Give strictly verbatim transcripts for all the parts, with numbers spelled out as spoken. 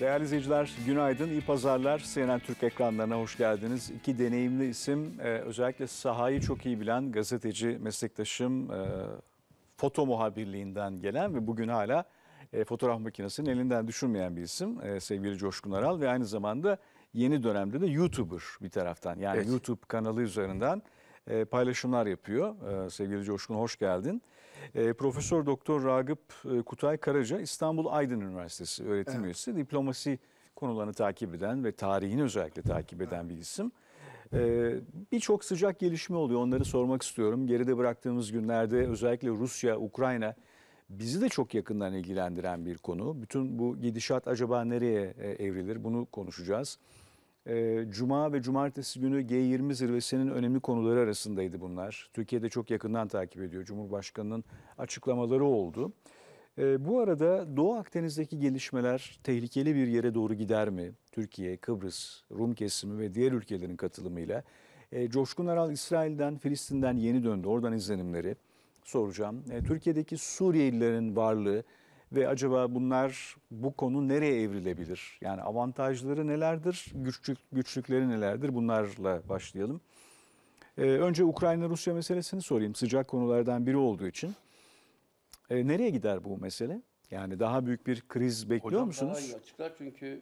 Değerli izleyiciler, günaydın, iyi pazarlar. C N N Türk ekranlarına hoş geldiniz. İki deneyimli isim, özellikle sahayı çok iyi bilen gazeteci meslektaşım, foto muhabirliğinden gelen ve bugün hala fotoğraf makinesinin elinden düşürmeyen bir isim sevgili Coşkun Aral ve aynı zamanda yeni dönemde de YouTuber bir taraftan, yani evet. YouTube kanalı üzerinden paylaşımlar yapıyor. Sevgili Coşkun, hoş geldin. Profesör Doktor Ragıp Kutay Karaca, İstanbul Aydın Üniversitesi öğretim evet. üyesi, diplomasi konularını takip eden ve tarihini özellikle takip eden evet. bir isim. Birçok sıcak gelişme oluyor, onları sormak istiyorum. Geride bıraktığımız günlerde özellikle Rusya, Ukrayna bizi de çok yakından ilgilendiren bir konu. Bütün bu gidişat acaba nereye evrilir, bunu konuşacağız. Cuma ve cumartesi günü G yirmi zirvesinin önemli konuları arasındaydı bunlar. Türkiye'de çok yakından takip ediyor. Cumhurbaşkanı'nın açıklamaları oldu. Bu arada Doğu Akdeniz'deki gelişmeler tehlikeli bir yere doğru gider mi? Türkiye, Kıbrıs, Rum kesimi ve diğer ülkelerin katılımıyla. Coşkun Aral İsrail'den, Filistin'den yeni döndü. Oradan izlenimleri soracağım. Türkiye'deki Suriyelilerin varlığı ve acaba bunlar, bu konu nereye evrilebilir? Yani avantajları nelerdir, güçlük, güçlükleri nelerdir? Bunlarla başlayalım. Ee, önce Ukrayna-Rusya meselesini sorayım, sıcak konulardan biri olduğu için. Ee, nereye gider bu mesele? Yani daha büyük bir kriz bekliyor Hocam musunuz? Hocam daha iyi açıklar çünkü...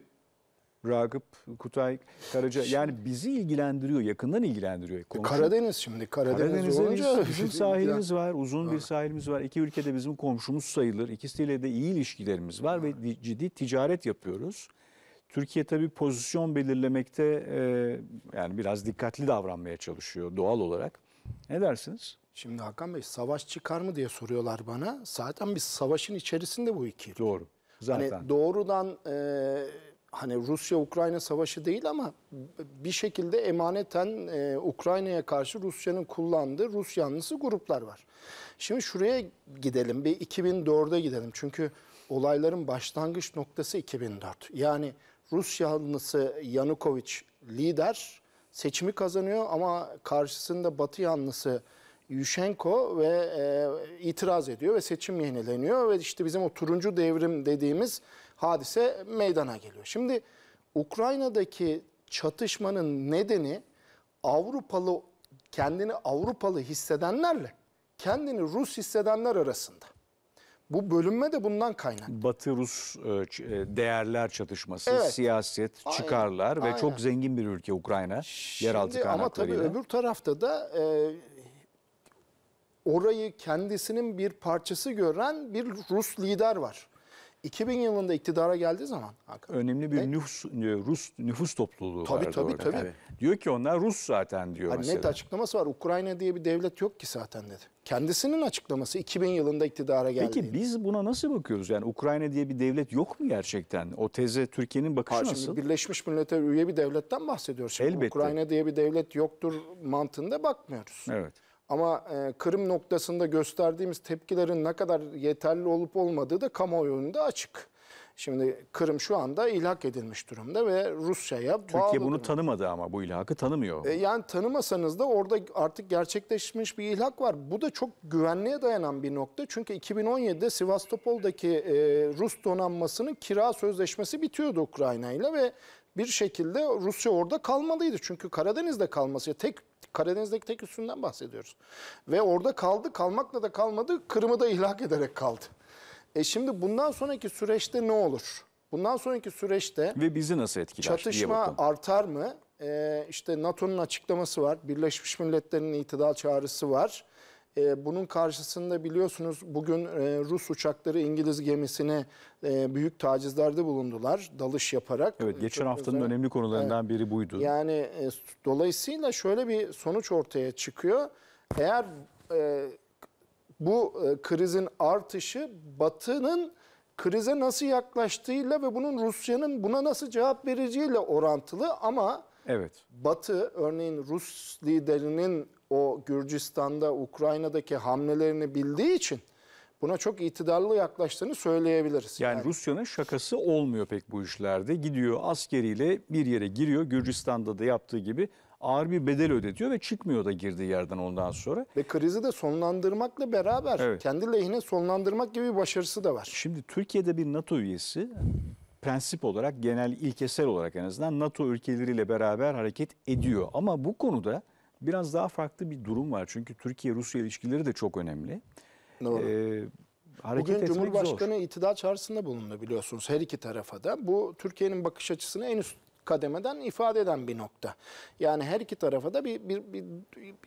Ragıp Kutay Karaca, yani bizi ilgilendiriyor, yakından ilgilendiriyor. Komşu. Karadeniz şimdi, Karadeniz olunca... Bizim sahilimiz var, uzun ha. bir sahilimiz var. İki ülkede bizim komşumuz sayılır. İkisiyle de iyi ilişkilerimiz var ha. ve ciddi ticaret yapıyoruz. Türkiye tabii pozisyon belirlemekte e, yani biraz dikkatli davranmaya çalışıyor doğal olarak. Ne dersiniz? Şimdi Hakan Bey, savaş çıkar mı diye soruyorlar bana. Zaten biz savaşın içerisinde bu iki. Doğru, zaten. Hani doğrudan... E, Hani Rusya-Ukrayna savaşı değil ama bir şekilde emaneten e, Ukrayna'ya karşı Rusya'nın kullandığı Rus yanlısı gruplar var. Şimdi şuraya gidelim, bir iki bin dört'e gidelim. Çünkü olayların başlangıç noktası iki bin dört. Yani Rus yanlısı Yanukovych lider, seçimi kazanıyor ama karşısında Batı yanlısı Yushchenko ve e, itiraz ediyor ve seçim yenileniyor. Ve işte bizim o turuncu devrim dediğimiz hadise meydana geliyor. Şimdi Ukrayna'daki çatışmanın nedeni Avrupalı, kendini Avrupalı hissedenlerle kendini Rus hissedenler arasında. Bu bölünme de bundan kaynaklı. Batı-Rus değerler çatışması, evet. siyaset, aynen, çıkarlar ve aynen. çok zengin bir ülke Ukrayna. Şimdi, yeraltı kaynaklarıyla. Ama tabii öbür tarafta da... E, orayı kendisinin bir parçası gören bir Rus lider var. iki bin yılında iktidara geldiği zaman... Önemli bir nüfus, Rus nüfus topluluğu tabii, vardı. Tabii, tabii. Yani diyor ki onlar Rus zaten diyor. Hani net açıklaması var. Ukrayna diye bir devlet yok ki zaten dedi. Kendisinin açıklaması iki bin yılında iktidara geldi. Peki biz buna nasıl bakıyoruz? Yani Ukrayna diye bir devlet yok mu gerçekten? O teze Türkiye'nin bakışı Hayır, nasıl? Birleşmiş Milletler üye bir devletten bahsediyoruz. Şimdi elbette. Ukrayna diye bir devlet yoktur mantığında bakmıyoruz. Evet. Ama e, Kırım noktasında gösterdiğimiz tepkilerin ne kadar yeterli olup olmadığı da kamuoyunda açık. Şimdi Kırım şu anda ilhak edilmiş durumda ve Rusya'ya bağlı. Türkiye bunu tanımadı ama bu ilhakı tanımıyor. E, yani tanımasanız da orada artık gerçekleşmiş bir ilhak var. Bu da çok güvenliğe dayanan bir nokta. Çünkü iki bin on yedi'de Sivastopol'daki e, Rus donanmasının kira sözleşmesi bitiyordu Ukrayna'yla ve bir şekilde Rusya orada kalmalıydı. Çünkü Karadeniz'de kalması, tek Karadeniz'deki tek üssünden bahsediyoruz. Ve orada kaldı, kalmakla da kalmadı, Kırım'ı da ihlak ederek kaldı. E şimdi bundan sonraki süreçte ne olur? Bundan sonraki süreçte ve bizi nasıl etkiler? Çatışma artar mı? E işte NATO'nun açıklaması var, Birleşmiş Milletler'in itidal çağrısı var. E bunun karşısında biliyorsunuz bugün Rus uçakları İngiliz gemisine büyük tacizlerde bulundular, dalış yaparak. Evet, geçen Çok haftanın özel... önemli konularından evet. biri buydu. Yani dolayısıyla şöyle bir sonuç ortaya çıkıyor. Eğer e, bu krizin artışı Batı'nın krize nasıl yaklaştığıyla ve bunun Rusya'nın buna nasıl cevap vereceğiyle orantılı ama evet. Batı, örneğin Rus liderinin o Gürcistan'da, Ukrayna'daki hamlelerini bildiği için buna çok itidarlı yaklaştığını söyleyebiliriz. Yani, yani. Rusya'nın şakası olmuyor pek bu işlerde. Gidiyor askeriyle bir yere giriyor. Gürcistan'da da yaptığı gibi ağır bir bedel ödetiyor ve çıkmıyor da girdiği yerden ondan sonra. Ve krizi de sonlandırmakla beraber evet. kendi lehine sonlandırmak gibi bir başarısı da var. Şimdi Türkiye'de bir NATO üyesi prensip olarak, genel ilkesel olarak en azından NATO ülkeleriyle beraber hareket ediyor. Ama bu konuda biraz daha farklı bir durum var. Çünkü Türkiye-Rusya ilişkileri de çok önemli. Doğru. Ee, Bugün Cumhurbaşkanı zor. İktidar çağrısında bulundu, biliyorsunuz, her iki tarafa da. Bu Türkiye'nin bakış açısını en üst kademeden ifade eden bir nokta. Yani her iki tarafa da bir, bir, bir,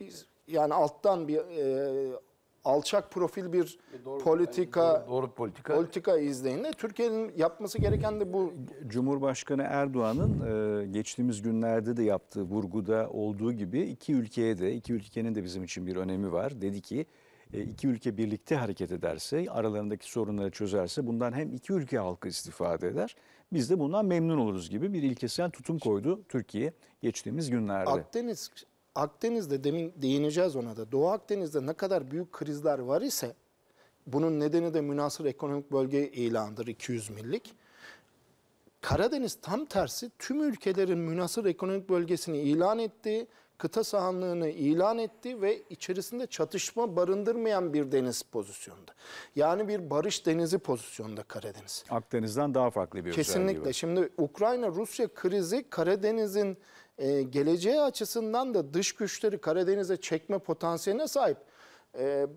bir yani alttan bir e, alçak profil bir doğru, politika doğru, doğru politika politika izleyinde Türkiye'nin yapması gereken de bu. Cumhurbaşkanı Erdoğan'ın e, geçtiğimiz günlerde de yaptığı vurguda olduğu gibi iki ülkeye de, iki ülkenin de bizim için bir önemi var. Dedi ki İki ülke birlikte hareket ederse, aralarındaki sorunları çözerse bundan hem iki ülke halkı istifade eder, biz de bundan memnun oluruz gibi bir ilkesel tutum koydu Türkiye geçtiğimiz günlerde. Akdeniz, Akdeniz'de demin değineceğiz ona da, Doğu Akdeniz'de ne kadar büyük krizler var ise bunun nedeni de münhasır ekonomik bölge ilanıdır, iki yüz millik. Karadeniz tam tersi, tüm ülkelerin münhasır ekonomik bölgesini ilan ettiği, kıta sahanlığını ilan etti ve içerisinde çatışma barındırmayan bir deniz pozisyonunda. Yani bir barış denizi pozisyonunda Karadeniz. Akdeniz'den daha farklı bir özelliği var. Kesinlikle. Şimdi Ukrayna-Rusya krizi Karadeniz'in e, geleceği açısından da dış güçleri Karadeniz'e çekme potansiyeline sahip. E,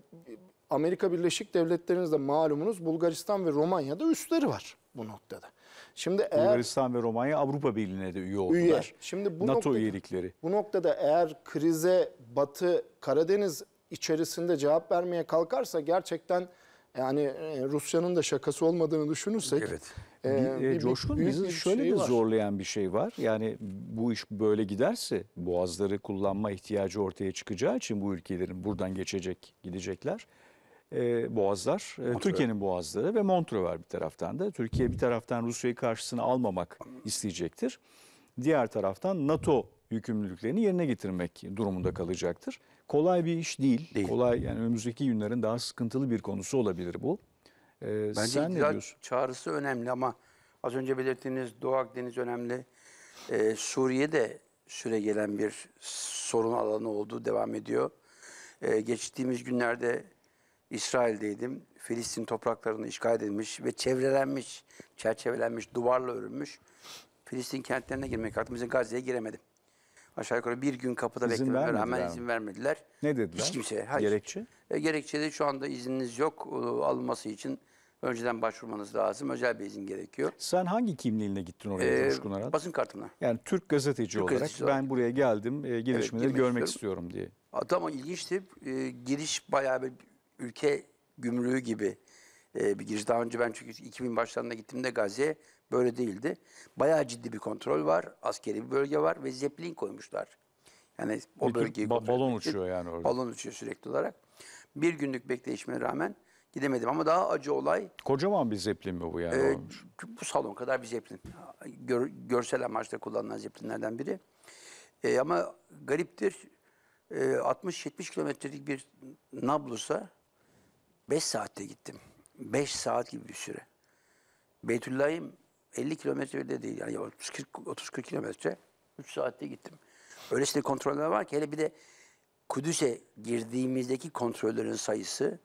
Amerika Birleşik Devletleri'nizde malumunuz Bulgaristan ve Romanya'da üstleri var bu noktada. Şimdi Bulgaristan eğer, ve Romanya Avrupa Birliği'ne de üye oldular. Üye. Şimdi bu NATO noktada, üyelikleri. Bu noktada eğer krize Batı Karadeniz içerisinde cevap vermeye kalkarsa gerçekten yani Rusya'nın da şakası olmadığını düşünürsek. Evet. E, bir, e, Coşkun bizi bir şöyle bir zorlayan bir şey var. Yani bu iş böyle giderse boğazları kullanma ihtiyacı ortaya çıkacağı için bu ülkelerin buradan geçecek gidecekler. E, boğazlar, e, Türkiye'nin boğazları ve Montreux var bir taraftan da. Türkiye bir taraftan Rusya'yı karşısına almamak isteyecektir. Diğer taraftan NATO yükümlülüklerini yerine getirmek durumunda kalacaktır. Kolay bir iş değil. değil. Kolay, yani önümüzdeki günlerin daha sıkıntılı bir konusu olabilir bu. E, Bence sen ne diyorsun? Çağrısı önemli ama az önce belirttiğiniz Doğu Akdeniz önemli. E, Suriye'de süre gelen bir sorun alanı olduğu devam ediyor. E, geçtiğimiz günlerde İsrail'deydim. Filistin topraklarını işgal edilmiş ve çevrelenmiş, çerçevelenmiş, duvarla örülmüş Filistin kentlerine girmek kalktım. Bizim Gazze'ye giremedim. Aşağı yukarı bir gün kapıda beklememe rağmen izin vermediler. Ne dediler? Hiç kimseye. Hayır. Gerekçe? E, gerekçe de şu anda izniniz yok. Alınması için önceden başvurmanız lazım. Özel bir izin gerekiyor. Sen hangi kimliğinle gittin oraya Coşkun Aral? E, basın kartımla. Yani Türk gazeteci Türk olarak gazeteci ben olarak. buraya geldim. E, gelişmeleri evet, görmek istiyorum, istiyorum diye. Ama ilginçti. E, giriş bayağı bir ülke gümrüğü gibi e, bir giriş. Daha önce ben çünkü iki bin başlarında gittiğimde Gazze'ye böyle değildi. Bayağı ciddi bir kontrol var. Askeri bir bölge var ve zeplin koymuşlar. Yani o Peki, bölgeyi ba balon uçuyor yani orada. Balon uçuyor sürekli olarak. Bir günlük bekleyişime rağmen gidemedim ama daha acı olay. Kocaman bir zeplin mi bu yani? E, bu salon kadar bir zeplin. Gör, görsel amaçta kullanılan zeplinlerden biri. E, ama gariptir. E, altmış yetmiş kilometrelik bir Nablus'a beş saatte gittim. beş saat gibi bir süre. Beytüllah'im elli kilometre bile değil. Yani otuz kırk kilometre. üç saatte gittim. Öylesine kontroller var ki hele bir de Kudüs'e girdiğimizdeki kontrollerin sayısı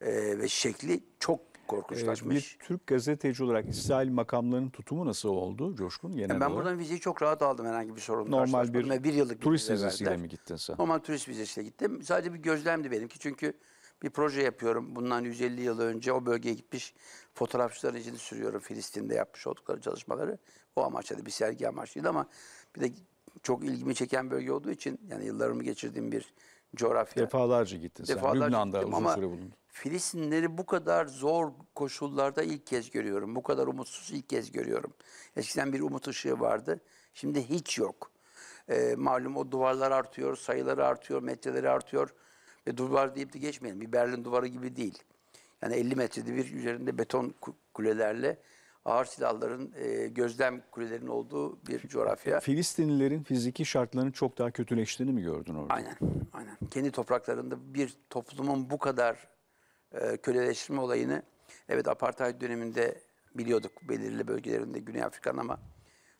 e, ve şekli çok korkunçlaşmış. Bir Türk gazeteci olarak İsrail makamlarının tutumu nasıl oldu Coşkun? Genel yani ben olarak. Buradan vizeyi çok rahat aldım, herhangi bir sorun. Normal bir, bir yıllık turist vizesiyle mi gittin sen? Normal turist vizesiyle gittim. Sadece bir gözlemdi benimki çünkü bir proje yapıyorum. Bundan yüz elli yıl önce o bölgeye gitmiş fotoğrafçıların izini sürüyorum. Filistin'de yapmış oldukları çalışmaları. O amaçla da bir sergi amaçlıydı ama bir de çok ilgimi çeken bölge olduğu için yani yıllarımı geçirdiğim bir coğrafya. Defalarca gittin sen. Defalarca Lübnan'da gittim, uzun süre bulundun. Filistinleri bu kadar zor koşullarda ilk kez görüyorum. Bu kadar umutsuz ilk kez görüyorum. Eskiden bir umut ışığı vardı. Şimdi hiç yok. Ee, malum o duvarlar artıyor, sayıları artıyor, metreleri artıyor. E, duvar deyip de geçmeyelim. Bir Berlin duvarı gibi değil. Yani elli metrede bir üzerinde beton kulelerle ağır silahların, e, gözlem kulelerinin olduğu bir coğrafya. Filistinlilerin fiziki şartlarının çok daha kötüleştiğini mi gördün orada? Aynen, aynen. Kendi topraklarında bir toplumun bu kadar e, köleleştirme olayını, evet apartheid döneminde biliyorduk belirli bölgelerinde Güney Afrika'nın ama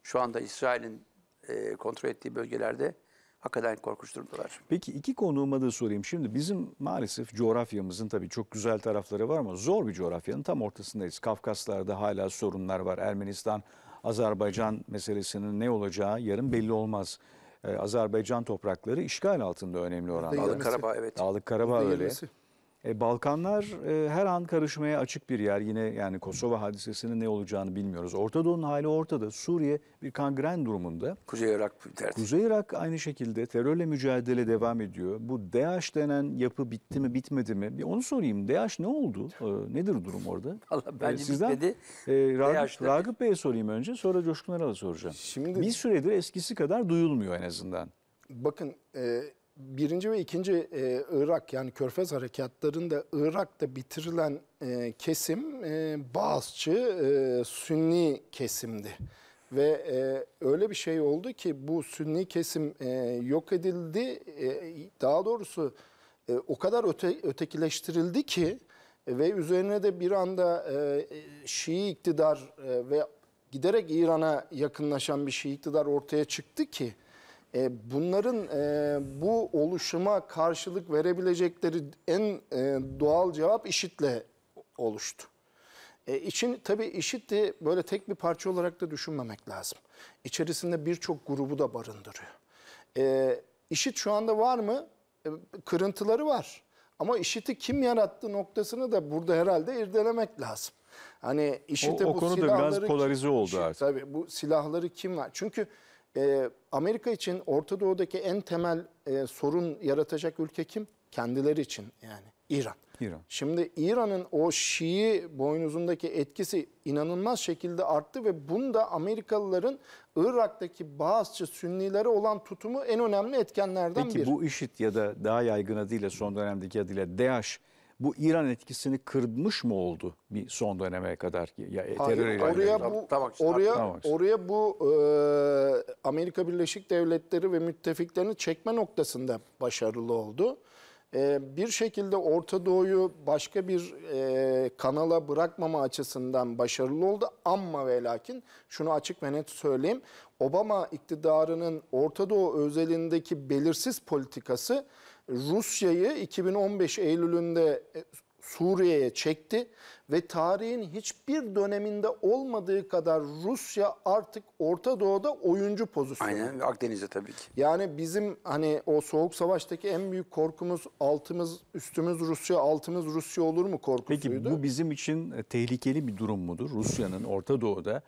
şu anda İsrail'in e, kontrol ettiği bölgelerde hakikaten korkunç durumdalar. Peki iki konuğuma da sorayım. Şimdi bizim maalesef coğrafyamızın tabii çok güzel tarafları var ama zor bir coğrafyanın tam ortasındayız. Kafkaslar'da hala sorunlar var. Ermenistan, Azerbaycan meselesinin ne olacağı yarın belli olmaz. Ee, Azerbaycan toprakları işgal altında önemli oranda. Dağlık Karabağ, evet. Dağlık Karabağ öyle. Ee, Balkanlar e, her an karışmaya açık bir yer. Yine yani Kosova hadisesinin ne olacağını bilmiyoruz. Orta Doğu'nun hali ortada. Suriye bir kangren durumunda. Kuzey Irak. Kuzey Irak aynı şekilde terörle mücadele devam ediyor. Bu DAEŞ denen yapı bitti mi bitmedi mi? Bir onu sorayım. DAEŞ ne oldu? Ee, nedir durum orada? Vallahi bence ee, sizden, bitmedi. E, Ragıp, Ragıp Bey'e sorayım önce. Sonra Coşkun Aral'a soracağım. Şimdi, bir süredir eskisi kadar duyulmuyor en azından. Bakın... E, Birinci ve ikinci e, Irak yani Körfez harekatlarında Irak'ta bitirilen e, kesim e, Baasçı, e, Sünni kesimdi. Ve e, öyle bir şey oldu ki bu Sünni kesim e, yok edildi. E, daha doğrusu e, o kadar öte, ötekileştirildi ki e, ve üzerine de bir anda e, Şii iktidar e, ve giderek İran'a yakınlaşan bir Şii iktidar ortaya çıktı ki bunların bu oluşuma karşılık verebilecekleri en doğal cevap IŞİD'le oluştu. İçin tabii IŞİD'i böyle tek bir parça olarak da düşünmemek lazım. İçerisinde birçok grubu da barındırıyor. IŞİD şu anda var mı? Kırıntıları var. Ama IŞİD'i kim yarattı noktasını da burada herhalde irdelemek lazım. Hani IŞİD'e o, o bu konuda silahları biraz polarize oldu kim, artık. Tabii bu silahları kim var? Çünkü Amerika için Orta Doğu'daki en temel e, sorun yaratacak ülke kim? Kendileri için yani İran. İran. Şimdi İran'ın o Şii boynuzundaki etkisi inanılmaz şekilde arttı ve bunda Amerikalıların Irak'taki Baasçı Sünnilere olan tutumu en önemli etkenlerden Peki, biri. Peki bu IŞİD ya da daha yaygın adıyla son dönemdeki adıyla DAEŞ bu İran etkisini kırmış mı oldu bir son döneme kadar? Ya, Hayır, oraya bu, tamam, oraya, tamam. oraya bu e, Amerika Birleşik Devletleri ve müttefiklerini çekme noktasında başarılı oldu. E, bir şekilde Orta Doğu'yu başka bir e, kanala bırakmama açısından başarılı oldu. Ama ve lakin şunu açık ve net söyleyeyim. Obama iktidarının Orta Doğu özelindeki belirsiz politikası Rusya'yı iki bin on beş Eylül'ünde Suriye'ye çekti ve tarihin hiçbir döneminde olmadığı kadar Rusya artık Orta Doğu'da oyuncu pozisyonu. Aynen, Akdeniz'de tabii ki. Yani bizim hani o soğuk savaştaki en büyük korkumuz altımız, üstümüz Rusya, altımız Rusya olur mu korkusuydu. Peki bu bizim için tehlikeli bir durum mudur? Rusya'nın Orta Doğu'da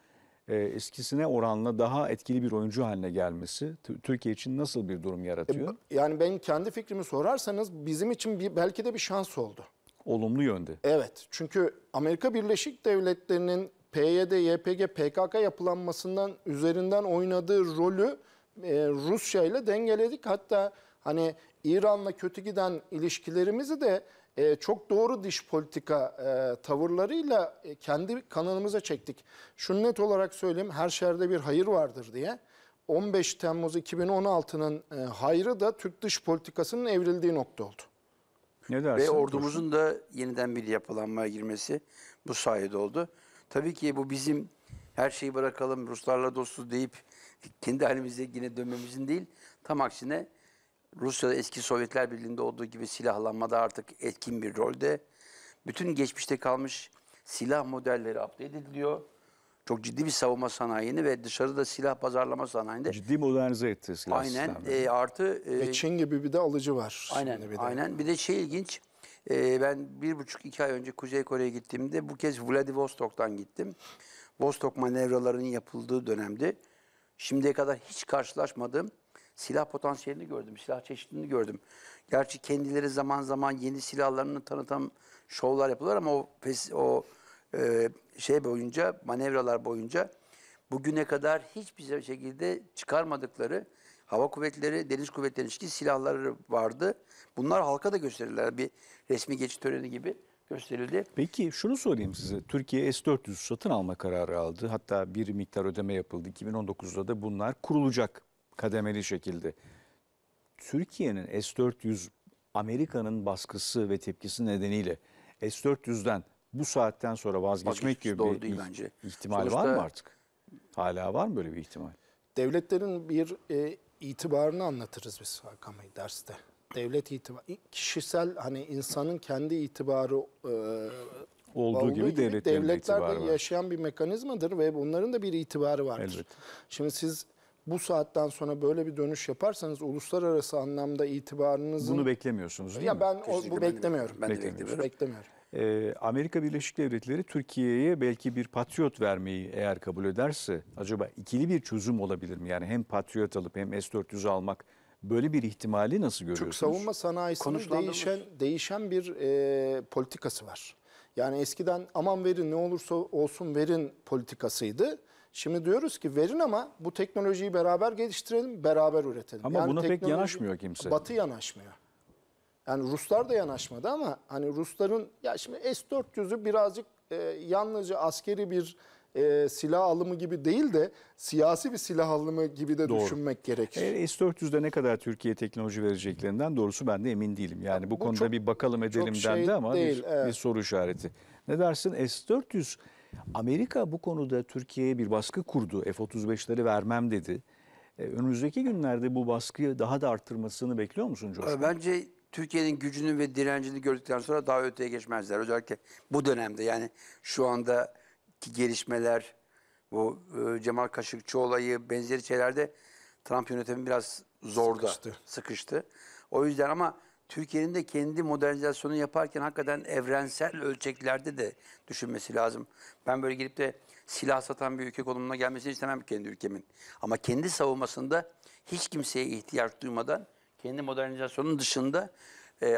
eskisine oranla daha etkili bir oyuncu haline gelmesi Türkiye için nasıl bir durum yaratıyor? Yani ben kendi fikrimi sorarsanız bizim için bir, belki de bir şans oldu. Olumlu yönde. Evet, çünkü Amerika Birleşik Devletleri'nin P Y D, Y P G, P K K yapılanmasından üzerinden oynadığı rolü e, Rusya ile dengeledik. Hatta hani İran'la kötü giden ilişkilerimizi de Ee, çok doğru dış politika e, tavırlarıyla e, kendi kanalımıza çektik. Şunu net olarak söyleyeyim, her şerde bir hayır vardır diye. on beş Temmuz iki bin on altı'nın e, hayrı da Türk dış politikasının evrildiği nokta oldu. Ne dersin? Ve ordumuzun da yeniden bir yapılanmaya girmesi bu sayede oldu. Tabii ki bu bizim her şeyi bırakalım, Ruslarla dostuz deyip kendi halimize yine dönmemizin değil, tam aksine Rusya'da eski Sovyetler Birliği'nde olduğu gibi silahlanmada artık etkin bir rolde. Bütün geçmişte kalmış silah modelleri update ediliyor. Çok ciddi bir savunma sanayini ve dışarıda silah pazarlama sanayinde. Ciddi modernize etti silah. Aynen. E, artı, e, ve Çin gibi bir de alıcı var. Aynen. Bir de, aynen. Bir de şey ilginç. E, ben bir buçuk iki ay önce Kuzey Kore'ye gittiğimde bu kez Vladivostok'tan gittim. Vostok manevralarının yapıldığı dönemde şimdiye kadar hiç karşılaşmadığım silah potansiyelini gördüm, silah çeşitlerini gördüm. Gerçi kendileri zaman zaman yeni silahlarını tanıtan şovlar yapıyorlar ama o, o e, şey boyunca, manevralar boyunca bugüne kadar hiçbir şekilde çıkarmadıkları hava kuvvetleri, deniz kuvvetleri ilişkin silahları vardı. Bunlar halka da gösterildiler, bir resmi geçiş töreni gibi gösterildi. Peki şunu sorayım size, Türkiye S dört yüz satın alma kararı aldı. Hatta bir miktar ödeme yapıldı, iki bin on dokuz'da da bunlar kurulacak. Kademeli şekilde. Türkiye'nin S dört yüz Amerika'nın baskısı ve tepkisi nedeniyle S dört yüz'den bu saatten sonra vazgeçmek gibi bir bence. ihtimal Sonuçta, var mı artık? Hala var mı böyle bir ihtimal? Devletlerin bir e, itibarını anlatırız biz Hakan Bey derste. Devlet itibarı, kişisel, hani insanın kendi itibarı e, olduğu gibi, gibi devletlerin de itibarı var. Yaşayan bir mekanizmadır ve bunların da bir itibarı vardır. Elbette. Şimdi siz bu saatten sonra böyle bir dönüş yaparsanız uluslararası anlamda itibarınızın... Bunu beklemiyorsunuz değil ya mi? Ya ben o, bu beklemiyorum. Ben de beklemiyorum. beklemiyorum. E, Amerika Birleşik Devletleri Türkiye'ye belki bir patriot vermeyi eğer kabul ederse acaba ikili bir çözüm olabilir mi? Yani hem patriot alıp hem S dört yüz'ü almak, böyle bir ihtimali nasıl görüyorsunuz? Türk savunma sanayisinin değişen, değişen bir e, politikası var. Yani eskiden aman verin ne olursa olsun verin politikasıydı. Şimdi diyoruz ki verin ama bu teknolojiyi beraber geliştirelim, beraber üretelim. Ama yani buna pek yanaşmıyor kimse. Batı yanaşmıyor. Yani Ruslar da yanaşmadı ama hani Rusların, ya şimdi S dört yüz'ü birazcık e, yalnızca askeri bir e, silah alımı gibi değil de siyasi bir silah alımı gibi de doğru düşünmek gerekir. E, S dört yüz'de ne kadar Türkiye teknoloji vereceklerinden doğrusu ben de emin değilim. Yani ya, bu, bu konuda çok, bir bakalım edelim şey dendi ama değil, bir, evet. bir soru işareti. Ne dersin? S dört yüz, Amerika bu konuda Türkiye'ye bir baskı kurdu. F otuz beş'leri vermem dedi. E, önümüzdeki günlerde bu baskıyı daha da arttırmasını bekliyor musun Coşkun? Bence Türkiye'nin gücünü ve direncini gördükten sonra daha öteye geçmezler. Özellikle bu dönemde, yani şu andaki gelişmeler, bu e, Cemal Kaşıkçı olayı, benzeri şeylerde Trump yönetimi biraz zorda sıkıştı. sıkıştı. O yüzden ama Türkiye'nin de kendi modernizasyonunu yaparken hakikaten evrensel ölçeklerde de düşünmesi lazım. Ben böyle gelip de silah satan bir ülke konumuna gelmesini istemem kendi ülkemin. Ama kendi savunmasında hiç kimseye ihtiyaç duymadan kendi modernizasyonun dışında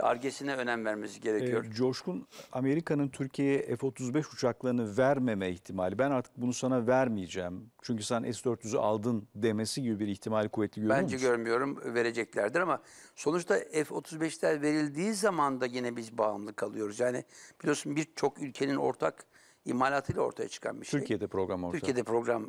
Ar-Ge'sine e, önem vermesi gerekiyor. E, Coşkun, Amerika'nın Türkiye'ye F otuz beş uçaklarını vermeme ihtimali, ben artık bunu sana vermeyeceğim çünkü sen S dört yüz'ü aldın demesi gibi bir ihtimali kuvvetli görüyor musun? Bence görmüyorum, vereceklerdir ama sonuçta F otuz beş'ler verildiği zaman da yine biz bağımlı kalıyoruz. Yani biliyorsun birçok ülkenin ortak imalatıyla ortaya çıkan bir şey. Türkiye'de program ortaya. Türkiye'de program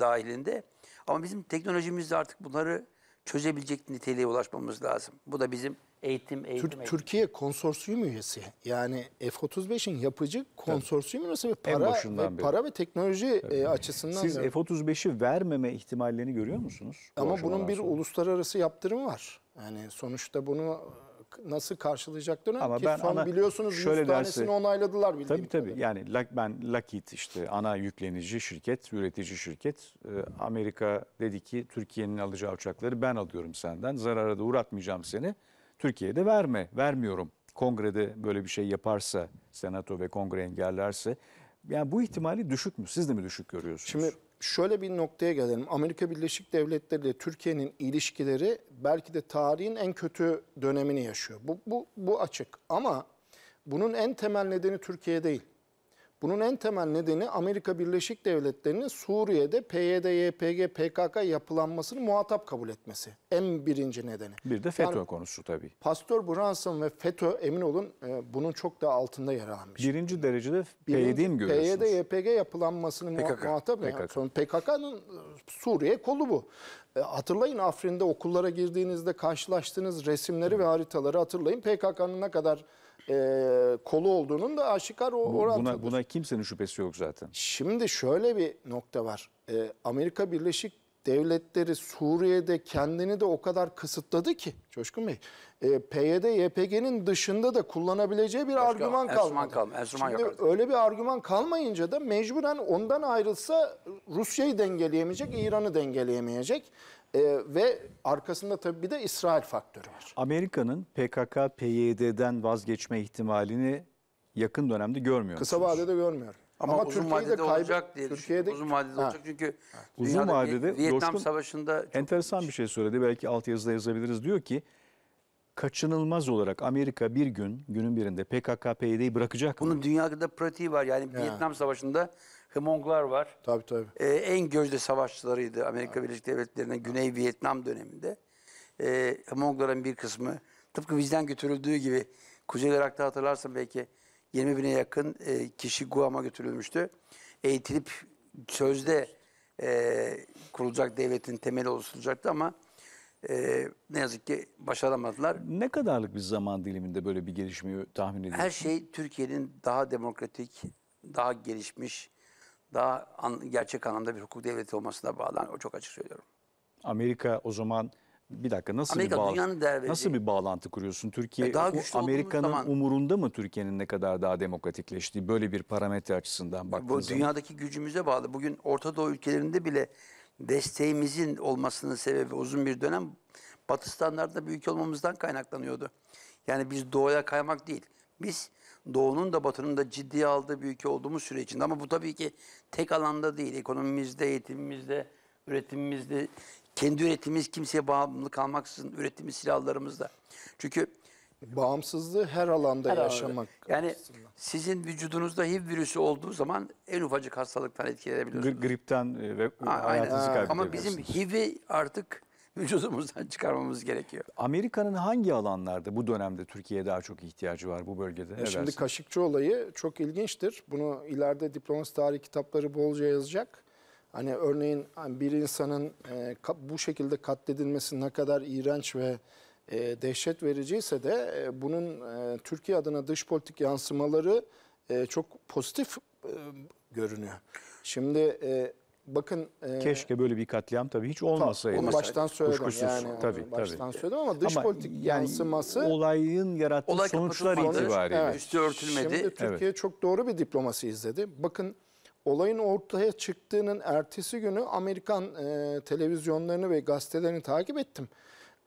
dahilinde ama bizim teknolojimizde artık bunları çözebilecek niteliğe ulaşmamız lazım. Bu da bizim eğitim, eğitim, Tür eğitim. Türkiye konsorsiyum üyesi. Yani F otuz beş'in yapıcı konsorsiyum evet. üyesi ve para ve, para ve teknoloji evet. açısından. Siz F otuz beş'i vermeme ihtimallerini görüyor musunuz? Ama bu bunun bir sonra. uluslararası yaptırımı var. Yani sonuçta bunu nasıl karşılayacaklarını ama ki ben son ana, biliyorsunuz şöyle yüz tanesini dersi, onayladılar bildiğim Tabii tabii kadarıyla. Yani ben Lockheed işte ana yüklenici şirket, üretici şirket. Amerika dedi ki Türkiye'nin alacağı uçakları ben alıyorum senden. Zarara da uğratmayacağım seni. Türkiye'de verme, vermiyorum. Kongrede böyle bir şey yaparsa, senato ve kongre engellerse. Yani bu ihtimali düşük mü? Siz de mi düşük görüyorsunuz? Şimdi şöyle bir noktaya gelelim. Amerika Birleşik Devletleri ile Türkiye'nin ilişkileri belki de tarihin en kötü dönemini yaşıyor. Bu, bu, bu açık ama bunun en temel nedeni Türkiye değil. Bunun en temel nedeni Amerika Birleşik Devletleri'nin Suriye'de P Y D, Y P G, P K K yapılanmasını muhatap kabul etmesi. En birinci nedeni. Bir de FETÖ yani, konusu tabii. Pastor Brunson ve FETÖ emin olun e, bunun çok daha altında yer almış. Birinci derecede P Y D'yi mi görüyorsunuz? P Y D, Y P G yapılanmasını P K K. muhatap. P K K. Yani, P K K'nın Suriye kolu bu. E, hatırlayın Afrin'de okullara girdiğinizde karşılaştığınız resimleri Hı. ve haritaları hatırlayın. P K K'nın ne kadar... E, kolu olduğunun da aşikar o Bu, orantıdır. Buna, buna kimsenin şüphesi yok zaten. Şimdi şöyle bir nokta var. E, Amerika Birleşik Devletleri Suriye'de kendini de o kadar kısıtladı ki Coşkun Bey. E, P Y D, Y P G'nin dışında da kullanabileceği bir Başka, argüman kalmadı. Kalma, Şimdi öyle bir argüman kalmayınca da mecburen ondan ayrılsa Rusya'yı dengeleyemeyecek, İran'ı dengeleyemeyecek. Ee, ve arkasında tabii bir de İsrail faktörü var. Amerika'nın P K K, P Y D'den vazgeçme ihtimalini yakın dönemde görmüyor musunuz? Kısa vadede görmüyorum. Ama, Ama uzun vadede olacak diye Türkiye'de... Uzun vadede olacak çünkü uzun vadede Vietnam Savaşı'nda... Çok... Enteresan bir şey söyledi. Belki altyazıda yazabiliriz. Diyor ki kaçınılmaz olarak Amerika bir gün, günün birinde P K K, P Y D'yi bırakacak Bunun mı? Bunun dünyada pratiği var. Yani ya. Vietnam Savaşı'nda... Hmonglar var. Tabii tabii. Ee, en gözde savaşçılarıydı Amerika evet. Birleşik Devletleri'nin Güney Vietnam döneminde. Ee, Hmongların bir kısmı tıpkı bizden götürüldüğü gibi Kuzey Irak'ta hatırlarsın belki yirmi bine yakın e, kişi Guam'a götürülmüştü. Eğitilip sözde e, kurulacak devletin temeli oluşturacaktı ama e, ne yazık ki başaramadılar. Ne kadarlık bir zaman diliminde böyle bir gelişmeyi tahmin ediyorsunuz? Her şey Türkiye'nin daha demokratik, daha gelişmiş, daha an, gerçek anlamda bir hukuk devleti olmasına bağlı. O çok açık söylüyorum. Amerika o zaman Bir dakika, nasıl Amerika, bir bağlantı, nasıl bir bağlantı kuruyorsun? Türkiye Amerika'nın umurunda mı Türkiye'nin ne kadar daha demokratikleştiği, böyle bir parametre açısından baktığınız zaman? Bu dünyadaki gücümüze bağlı. Bugün Orta Doğu ülkelerinde bile desteğimizin olmasının sebebi uzun bir dönem Batı standartında bir ülke olmamızdan kaynaklanıyordu. Yani biz Doğu'ya kaymak değil. Biz Doğu'nun da Batı'nın da ciddiye aldığı bir ülke olduğumuz süre içinde. Ama bu tabii ki tek alanda değil. Ekonomimizde, eğitimimizde, üretimimizde, kendi üretimimiz, kimseye bağımlı kalmaksızın üretimimiz, silahlarımızda. Çünkü bağımsızlığı her alanda her yaşamak. Yani aslında sizin vücudunuzda H I V virüsü olduğu zaman en ufacık hastalıktan etkilenebiliyorsunuz. Gripten ve hayatınızı kaybedebilirsiniz. Ama bizim H I V'i artık vücudumuzdan çıkarmamız gerekiyor. Amerika'nın hangi alanlarda bu dönemde Türkiye'ye daha çok ihtiyacı var bu bölgede? E şimdi Kaşıkçı olayı çok ilginçtir. Bunu ileride diplomasi tarihi kitapları bolca yazacak. Hani örneğin bir insanın bu şekilde katledilmesi ne kadar iğrenç ve dehşet vericiyse de bunun Türkiye adına dış politik yansımaları çok pozitif görünüyor. Şimdi bakın, keşke e, böyle bir katliam tabii hiç olmasaydı. Onu baştan söyledim. Kuşkusuz. Yani, tabii, baştan tabii. söyledim ama dış ama politik yani yansıması, olayın yarattığı olay sonuçlar itibariyle. Evet. Üstü örtülmedi. Şimdi Türkiye evet. çok doğru bir diplomasi izledi. Bakın, olayın ortaya çıktığının ertesi günü Amerikan e, televizyonlarını ve gazetelerini takip ettim.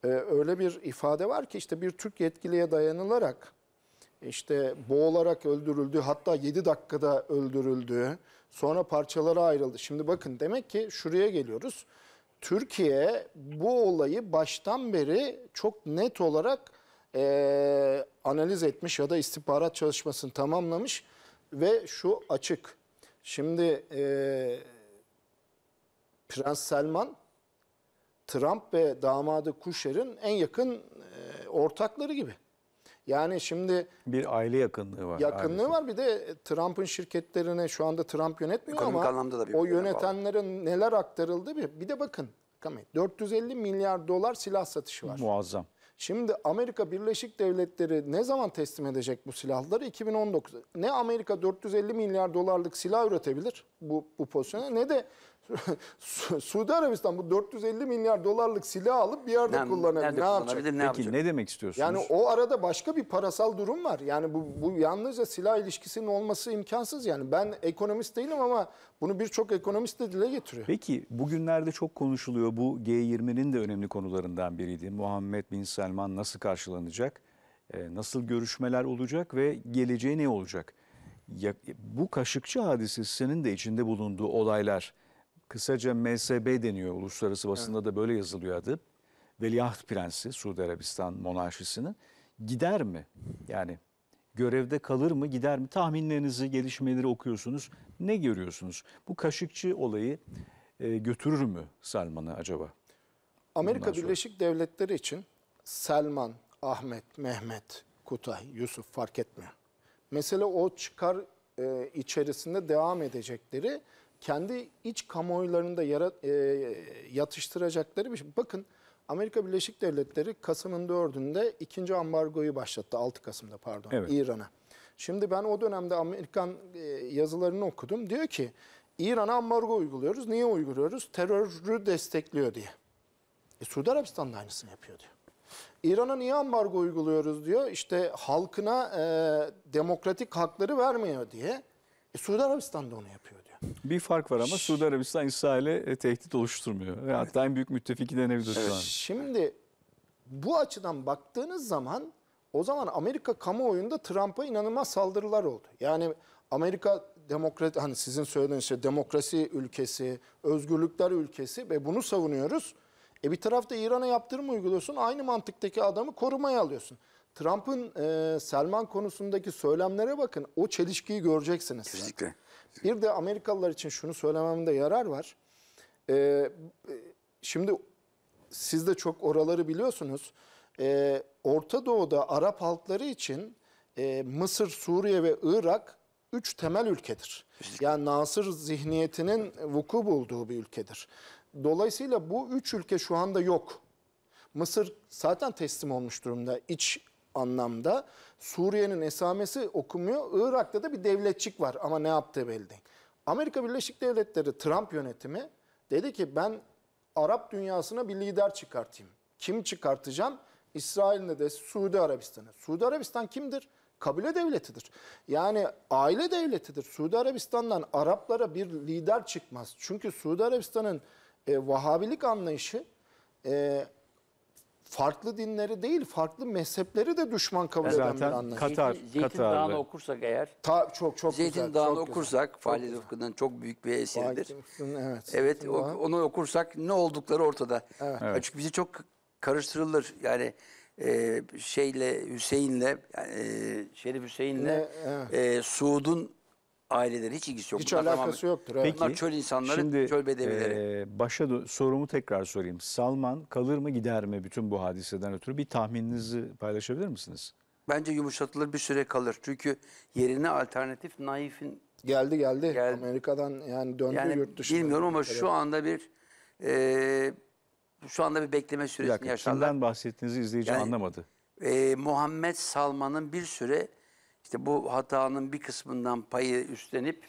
E, öyle bir ifade var ki işte bir Türk yetkiliye dayanılarak işte boğularak öldürüldü, hatta yedi dakikada öldürüldü. Sonra parçalara ayrıldı. Şimdi bakın, demek ki şuraya geliyoruz. Türkiye bu olayı baştan beri çok net olarak e, analiz etmiş ya da istihbarat çalışmasını tamamlamış ve şu açık. Şimdi e, Prens Selman, Trump ve damadı Kushner'in en yakın e, ortakları gibi. Yani şimdi bir aile yakınlığı var. Yakınlığı ailesi var. Bir de Trump'ın şirketlerine, şu anda Trump yönetmiyor ekonomik ama da bir o yönetenlerin neler aktarıldı bir. Bir de bakın, dört yüz elli milyar dolar silah satışı var. Muazzam. Şimdi Amerika Birleşik Devletleri ne zaman teslim edecek bu silahları? iki bin on dokuz. Ne Amerika dört yüz elli milyar dolarlık silah üretebilir bu, bu pozisyona, ne de Suudi Arabistan bu dört yüz elli milyar dolarlık silah alıp bir yerde yani, kullanabilir. Ne kullanabilir, ne Peki, ne demek istiyorsunuz? Yani o arada başka bir parasal durum var. Yani bu, bu yalnızca silah ilişkisinin olması imkansız. Yani ben ekonomist değilim ama bunu birçok ekonomist de dile getiriyor. Peki, bugünlerde çok konuşuluyor. Bu G yirminin de önemli konularından biriydi. Muhammed Bin Salman nasıl karşılanacak? Nasıl görüşmeler olacak ve geleceği ne olacak? Bu Kaşıkçı hadisesinin de içinde bulunduğu olaylar, kısaca M S B deniyor, uluslararası basında evet. da böyle yazılıyor adı. Veliaht Prensi, Suudi Arabistan monarşisinin gider mi? Yani görevde kalır mı, gider mi? Tahminlerinizi, gelişmeleri okuyorsunuz. Ne görüyorsunuz? Bu Kaşıkçı olayı e, götürür mü Selman'ı acaba? Amerika Birleşik Devletleri için Selman, Ahmet, Mehmet, Kutay, Yusuf fark etmiyor. Mesele o çıkar e, içerisinde devam edecekleri, kendi iç kamuoylarında yara, e, yatıştıracakları bir şey. Bakın, Amerika Birleşik Devletleri Kasım'ın dördünde ikinci ambargoyu başlattı. altı Kasım'da pardon, evet. İran'a. Şimdi ben o dönemde Amerikan e, yazılarını okudum. Diyor ki İran'a ambargo uyguluyoruz. Niye uyguluyoruz? Terörü destekliyor diye. E, Suudi Arabistan da aynısını yapıyor diyor. İran'a niye ambargo uyguluyoruz diyor. İşte halkına e, demokratik hakları vermiyor diye. E, Suudi Arabistan da onu yapıyor diyor. Bir fark var ama Suudi Arabistan İsrail'e tehdit oluşturmuyor. Ve hatta en büyük müttefiki denebilir şu an. Şimdi bu açıdan baktığınız zaman o zaman Amerika kamuoyunda Trump'a inanılmaz saldırılar oldu. Yani Amerika demokrasi, hani sizin söylediğiniz şey, demokrasi ülkesi, özgürlükler ülkesi ve bunu savunuyoruz. E bir tarafta İran'a yaptırım uyguluyorsun, aynı mantıktaki adamı korumaya alıyorsun. Trump'ın e, Selman konusundaki söylemlere bakın, o çelişkiyi göreceksiniz. Kesinlikle. Yani. Bir de Amerikalılar için şunu söylememde yarar var. Ee, şimdi siz de çok oraları biliyorsunuz. Ee, Orta Doğu'da Arap halkları için e, Mısır, Suriye ve Irak üç temel ülkedir. Yani Nasır zihniyetinin vuku bulduğu bir ülkedir. Dolayısıyla bu üç ülke şu anda yok. Mısır zaten teslim olmuş durumda iç anlamda. Suriye'nin esamesi okumuyor. Irak'ta da bir devletçik var ama ne yaptığı belli değil. Amerika Birleşik Devletleri, Trump yönetimi dedi ki ben Arap dünyasına bir lider çıkartayım. Kim çıkartacağım? İsrail'in de, de Suudi Arabistan'ı. Suudi Arabistan kimdir? Kabile devletidir. Yani aile devletidir. Suudi Arabistan'dan Araplara bir lider çıkmaz. Çünkü Suudi Arabistan'ın e, Vahhabilik anlayışı e, farklı dinleri değil, farklı mezhepleri de düşman kabul yani eden bir anlayış. Katar, Zeytin Katarlı. Dağı'nı okursak eğer, Ta, çok çok Zeytin güzel, Dağı'nı çok okursak, Fahri Rıfkı'nın çok büyük bir eseridir. Evet, evet o, onu okursak ne oldukları ortada. Evet. Evet. Çünkü bizi çok karıştırılır. Yani Ee, şeyle Hüseyin'le yani Şerif Hüseyin'le ne, evet. e, Suud'un aileleri hiç ilgisi yok. Hiç bunlar alakası tamam. yoktur. Evet. Peki, çöl insanları, şimdi, çöl bedevileri. E, başa sorumu tekrar sorayım. Salman kalır mı gider mi bütün bu hadiseden ötürü? Bir tahmininizi paylaşabilir misiniz? Bence yumuşatılır, bir süre kalır. Çünkü yerine alternatif Naif'in geldi geldi. geldi. Amerika'dan yani döndü yani, yurt dışına. Bilmiyorum ama şu anda bir e, Şu anda bir bekleme süresini yaşarlar. Kimden bahsettiğinizi izleyici yani, anlamadı. E, Muhammed Salman'ın bir süre işte bu hatanın bir kısmından payı üstlenip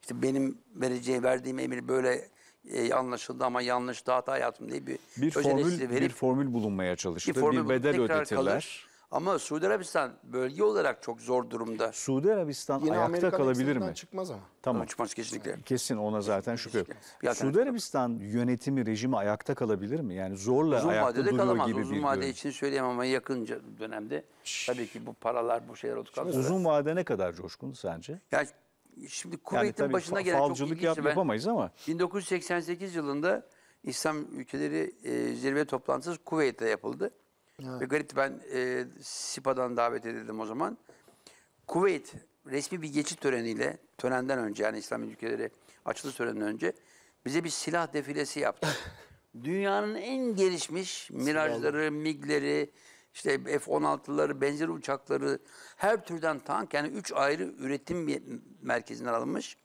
işte benim vereceği verdiğim emir böyle e, anlaşıldı ama yanlış, da hata yaptım diye bir, bir formül verip, bir formül bulunmaya çalıştı. Bir, bir bedel ödetirler. Kalır. Ama Suudi Arabistan bölge olarak çok zor durumda. Suudi Arabistan yine ayakta Amerika kalabilir mi? Çıkmaz ama. Tamam. Ama çıkmaz kesinlikle. Kesin ona zaten şüphe yok. Suudi Arabistan yönetimi, rejimi ayakta kalabilir mi? Yani zorla uzun ayakta duruyor kalamaz. gibi. Uzun vade görün. için söyleyemem ama yakınca dönemde tabii ki bu paralar, bu şeyler olduk. Uzun vade ne kadar Coşkun sence? Yani şimdi Kuveyt'in yani başına gelen çok ilginç. Falcılık yapamayız ama. bin dokuz yüz seksen sekiz yılında İslam ülkeleri e, zirve toplantısı Kuveyt'te yapıldı. Evet. Ve garipti, ben e, S I P A'dan davet edildim o zaman. Kuveyt resmi bir geçit töreniyle, törenden önce yani İslam ülkeleri açılış töreninden önce bize bir silah defilesi yaptı. Dünyanın en gelişmiş Mirajları, MiG'leri, işte F on altıları, benzeri uçakları, her türden tank, yani üç ayrı üretim merkezinden alınmış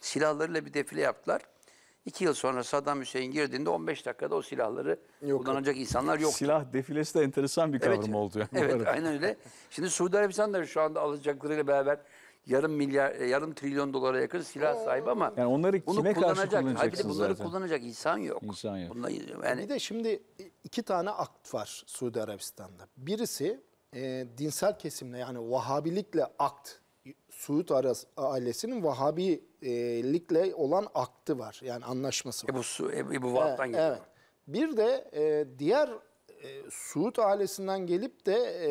silahlarıyla bir defile yaptılar. İki yıl sonra Saddam Hüseyin girdiğinde on beş dakikada o silahları yok, kullanacak insanlar yoktu. Silah defilesi de enteresan bir kavram evet, oldu. Yani evet, aynen öyle. Şimdi Suudi Arabistan da şu anda alacaklarıyla beraber yarım milyar, yarım trilyon dolara yakın silah sahibi ama yani onları bunu kime kullanacak, karşı kullanacaksınız bunları zaten? Bunları kullanacak insan yok. İnsan yok. Bunlar, yani... Bir de şimdi iki tane akt var Suudi Arabistan'da. Birisi e, dinsel kesimle yani Vahhabilikle akt. Suud ailesinin Vahhabilikle olan aktı var. Yani anlaşması var. Ebu, Ebu, Ebu Vahd'dan evet, geliyor. Evet. Bir de e, diğer e, Suud ailesinden gelip de e,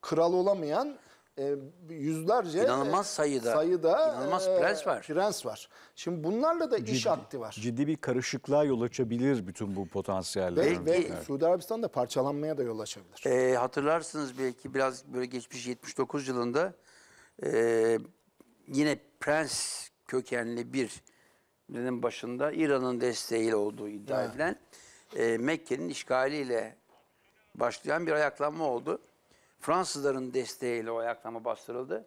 kral olamayan e, yüzlerce inanılmaz sayıda, sayıda inanılmaz e, prens var. Prens var. Şimdi bunlarla da ciddi, iş akti var. Ciddi bir karışıklığa yol açabilir bütün bu potansiyeller. Belki ve evet. Suudi Arabistan'da parçalanmaya da yol açabilir. E, hatırlarsınız belki biraz böyle geçmiş yetmiş dokuz yılında Ee, yine prens kökenli bir dönemin başında İran'ın desteğiyle olduğu iddia evet. edilen e, Mekke'nin işgaliyle başlayan bir ayaklanma oldu. Fransızların desteğiyle o ayaklanma bastırıldı.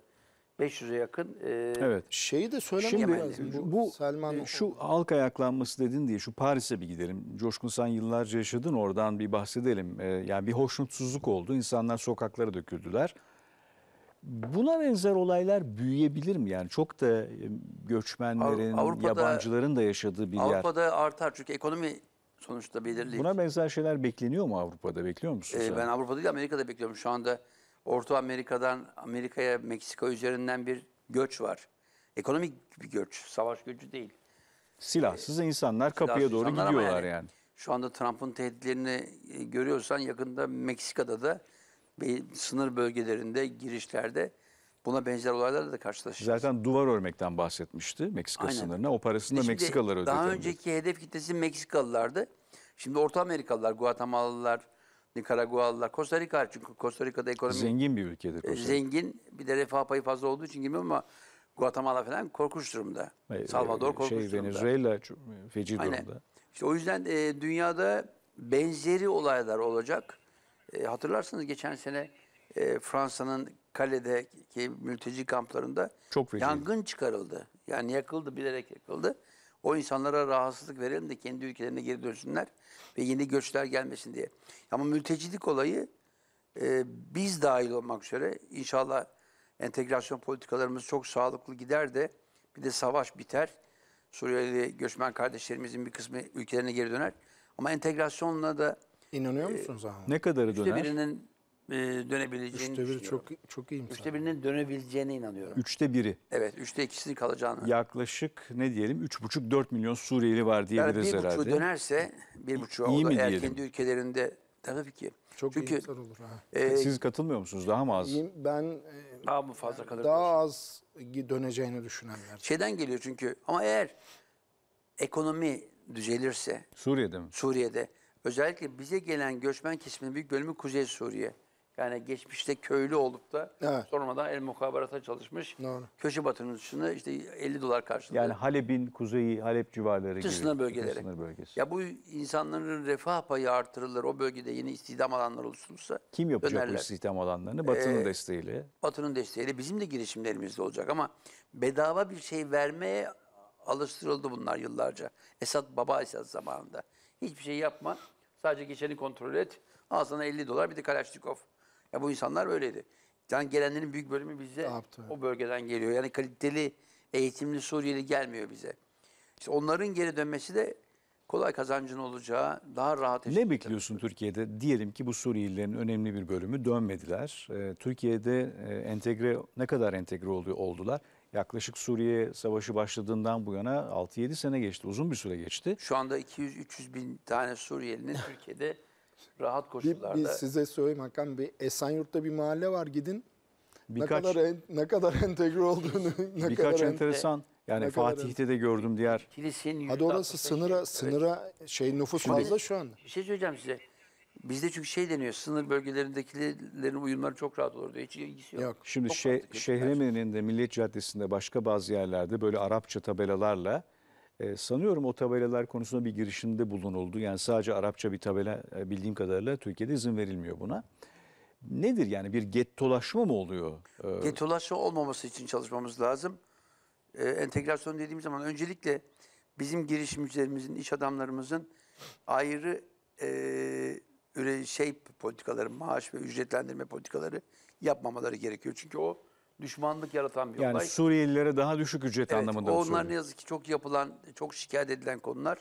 beş yüze yakın. E, evet. Şeyi de söylemeyeyim. Şimdi bu, bu Selman, e, şu halk ayaklanması dedin diye şu Paris'e bir gidelim. Coşkun, sen yıllarca yaşadın, oradan bir bahsedelim. E, yani bir hoşnutsuzluk oldu. İnsanlar sokaklara döküldüler. Buna benzer olaylar büyüyebilir mi? Yani çok da göçmenlerin, Avrupa'da, yabancıların da yaşadığı bir Avrupa'da yer. Avrupa'da artar çünkü ekonomi sonuçta belirli. Buna benzer şeyler bekleniyor mu Avrupa'da? Bekliyor musun ee, Ben Avrupa'da değil, Amerika'da bekliyorum. Şu anda Orta Amerika'dan Amerika'ya, Meksika üzerinden bir göç var. Ekonomik bir göç, savaş göçü değil. Silahsız ee, insanlar kapıya silahsız doğru insanlar gidiyorlar yani, yani. Şu anda Trump'ın tehditlerini görüyorsan yakında Meksika'da da sınır bölgelerinde, girişlerde buna benzer olaylarla da karşılaşacağız. Zaten duvar örmekten bahsetmişti Meksika aynen. sınırına. O parasını da Meksikalılar ödedi. Daha önceki dedi. hedef kitlesi Meksikalılardı. Şimdi Orta Amerikalılar, Guatemalılar, Nikaragualılar, Costa Rica. Çünkü Costa Rica'da ekonomi... Zengin bir ülkedir Costa Rica. Zengin, bir de refah payı fazla olduğu için bilmiyorum ama Guatemala falan korkunç durumda. E, Salvador e, korkunç şey, durumda. Venezuela feci aynen. durumda. İşte o yüzden e, dünyada benzeri olaylar olacak. Hatırlarsınız geçen sene e, Fransa'nın Kale'deki mülteci kamplarında çok yangın çıkarıldı. Yani yakıldı, bilerek yakıldı. O insanlara rahatsızlık verelim de kendi ülkelerine geri dönsünler ve yeni göçler gelmesin diye. Ama mültecilik olayı e, biz dahil olmak üzere inşallah entegrasyon politikalarımız çok sağlıklı gider de bir de savaş biter. Suriyeli göçmen kardeşlerimizin bir kısmı ülkelerine geri döner. Ama entegrasyonla da İnanıyor musunuz? E, ne kadarı döner? Üçte birinin e, dönebileceğini üçte biri çok, çok iyi. Üçte birinin dönebileceğine inanıyorum. Üçte biri. Evet, üçte ikisinin kalacağını. Yaklaşık ne diyelim, üç buçuk dört milyon Suriyeli var diyebiliriz yani herhalde. Bir buçuğu dönerse, bir buçuğu oldu. Eğer diyelim? Kendi ülkelerinde tabii ki. Çok Çünkü, iyimser olur. E, Siz katılmıyor musunuz? Daha mı az? Ben e, daha mı fazla kalır? Daha az döneceğini düşünenler. Şeyden geliyor çünkü, ama eğer ekonomi düzelirse. Suriye'de mi? Suriye'de. Özellikle bize gelen göçmen kesiminin büyük bölümü Kuzey Suriye. Yani geçmişte köylü olup da evet. sonradan el mukabarata çalışmış. Doğru. Köşe batının dışında işte elli dolar karşılığında. Yani Halep'in kuzeyi, Halep civarları gibi. Sınır bölgeleri. Sınır bölgesi. Ya bu insanların refah payı artırılır. O bölgede yeni istihdam alanları oluşturulursa. Kim yapacak dönerler. Bu istihdam alanlarını? Batı'nın ee, desteğiyle. Batı'nın desteğiyle. Bizim de girişimlerimizde olacak ama bedava bir şey vermeye alıştırıldı bunlar yıllarca. Esad, Baba Esad zamanında. Hiçbir şey yapma. Sadece geçeni kontrol et. Al sana elli dolar bir de Kalaşnikov. Ya bu insanlar böyleydi. Yani gelenlerin büyük bölümü bize o bölgeden geliyor. Yani kaliteli, eğitimli Suriyeli gelmiyor bize. İşte onların geri dönmesi de kolay kazancın olacağı, daha rahat. Ne bekliyorsun Türkiye'de? Diyelim ki bu Suriyelilerin önemli bir bölümü dönmediler. Ee, Türkiye'de entegre, ne kadar entegre oluyor, oldular? Yaklaşık Suriye Savaşı başladığından bu yana altı yedi sene geçti. Uzun bir süre geçti. Şu anda iki yüz üç yüz bin tane Suriyelinin Türkiye'de rahat koşullarda. Bir, bir size söyleyeyim Hakan Bey. Esenyurt'ta bir mahalle var, gidin. Birkaç, ne kadar en, ne kadar entegre olduğunu. Ne birkaç kadar enteresan. Yani Fatih'te de gördüm diğer. Hadi orası sınıra, sınıra evet. şey nüfus şimdi, fazla şu anda. Bir şey söyleyeceğim size. Bizde çünkü şey deniyor, sınır bölgelerindekilerin uyumları çok rahat olur diyor. Hiç ilgisi yok. yok. Şimdi şe Şehreme'nin de Millet Caddesi'nde başka bazı yerlerde böyle Arapça tabelalarla e, sanıyorum o tabelalar konusunda bir girişimde bulunuldu. Yani sadece Arapça bir tabela bildiğim kadarıyla Türkiye'de izin verilmiyor buna. Nedir yani, bir gettolaşma mı oluyor? Ee, gettolaşma olmaması için çalışmamız lazım. Ee, entegrasyon dediğimiz zaman öncelikle bizim girişimcilerimizin, iş adamlarımızın ayrı... E, şey politikaları, maaş ve ücretlendirme politikaları yapmamaları gerekiyor. Çünkü o düşmanlık yaratan bir yani olay. Yani Suriyelilere daha düşük ücret evet, anlamında. Onlar söylüyor. Ne yazık ki çok yapılan, çok şikayet edilen konular.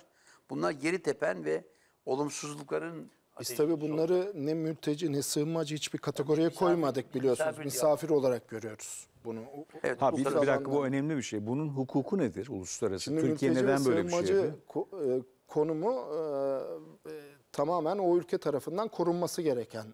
Bunlar geri tepen ve olumsuzlukların... Biz tabii bunları oldu. Ne mülteci ne sığınmacı hiçbir kategoriye misafir, koymadık biliyorsunuz. Misafir, misafir olarak görüyoruz bunu. Evet, ha, bir, bir dakika, bu önemli bir şey. Bunun hukuku nedir uluslararası? Şimdi Türkiye neden böyle bir şey yapıyor? Ko e, konumu... E, e, tamamen o ülke tarafından korunması gereken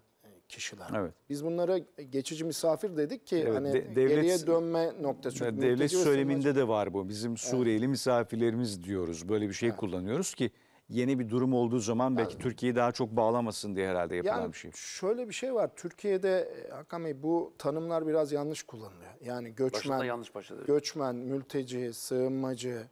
kişiler. Evet. Biz bunlara geçici misafir dedik ki evet, hani de, devlet, geriye dönme noktası. Yani devlet söyleminde de var bu. Bizim Suriyeli evet. misafirlerimiz diyoruz. Böyle bir şey evet. kullanıyoruz ki yeni bir durum olduğu zaman belki evet. Türkiye'yi daha çok bağlamasın diye herhalde yapılan yani bir şey. Şöyle bir şey var. Türkiye'de Hakan Bey, bu tanımlar biraz yanlış kullanılıyor. Yani göçmen, yanlış göçmen, mülteci, sığınmacı.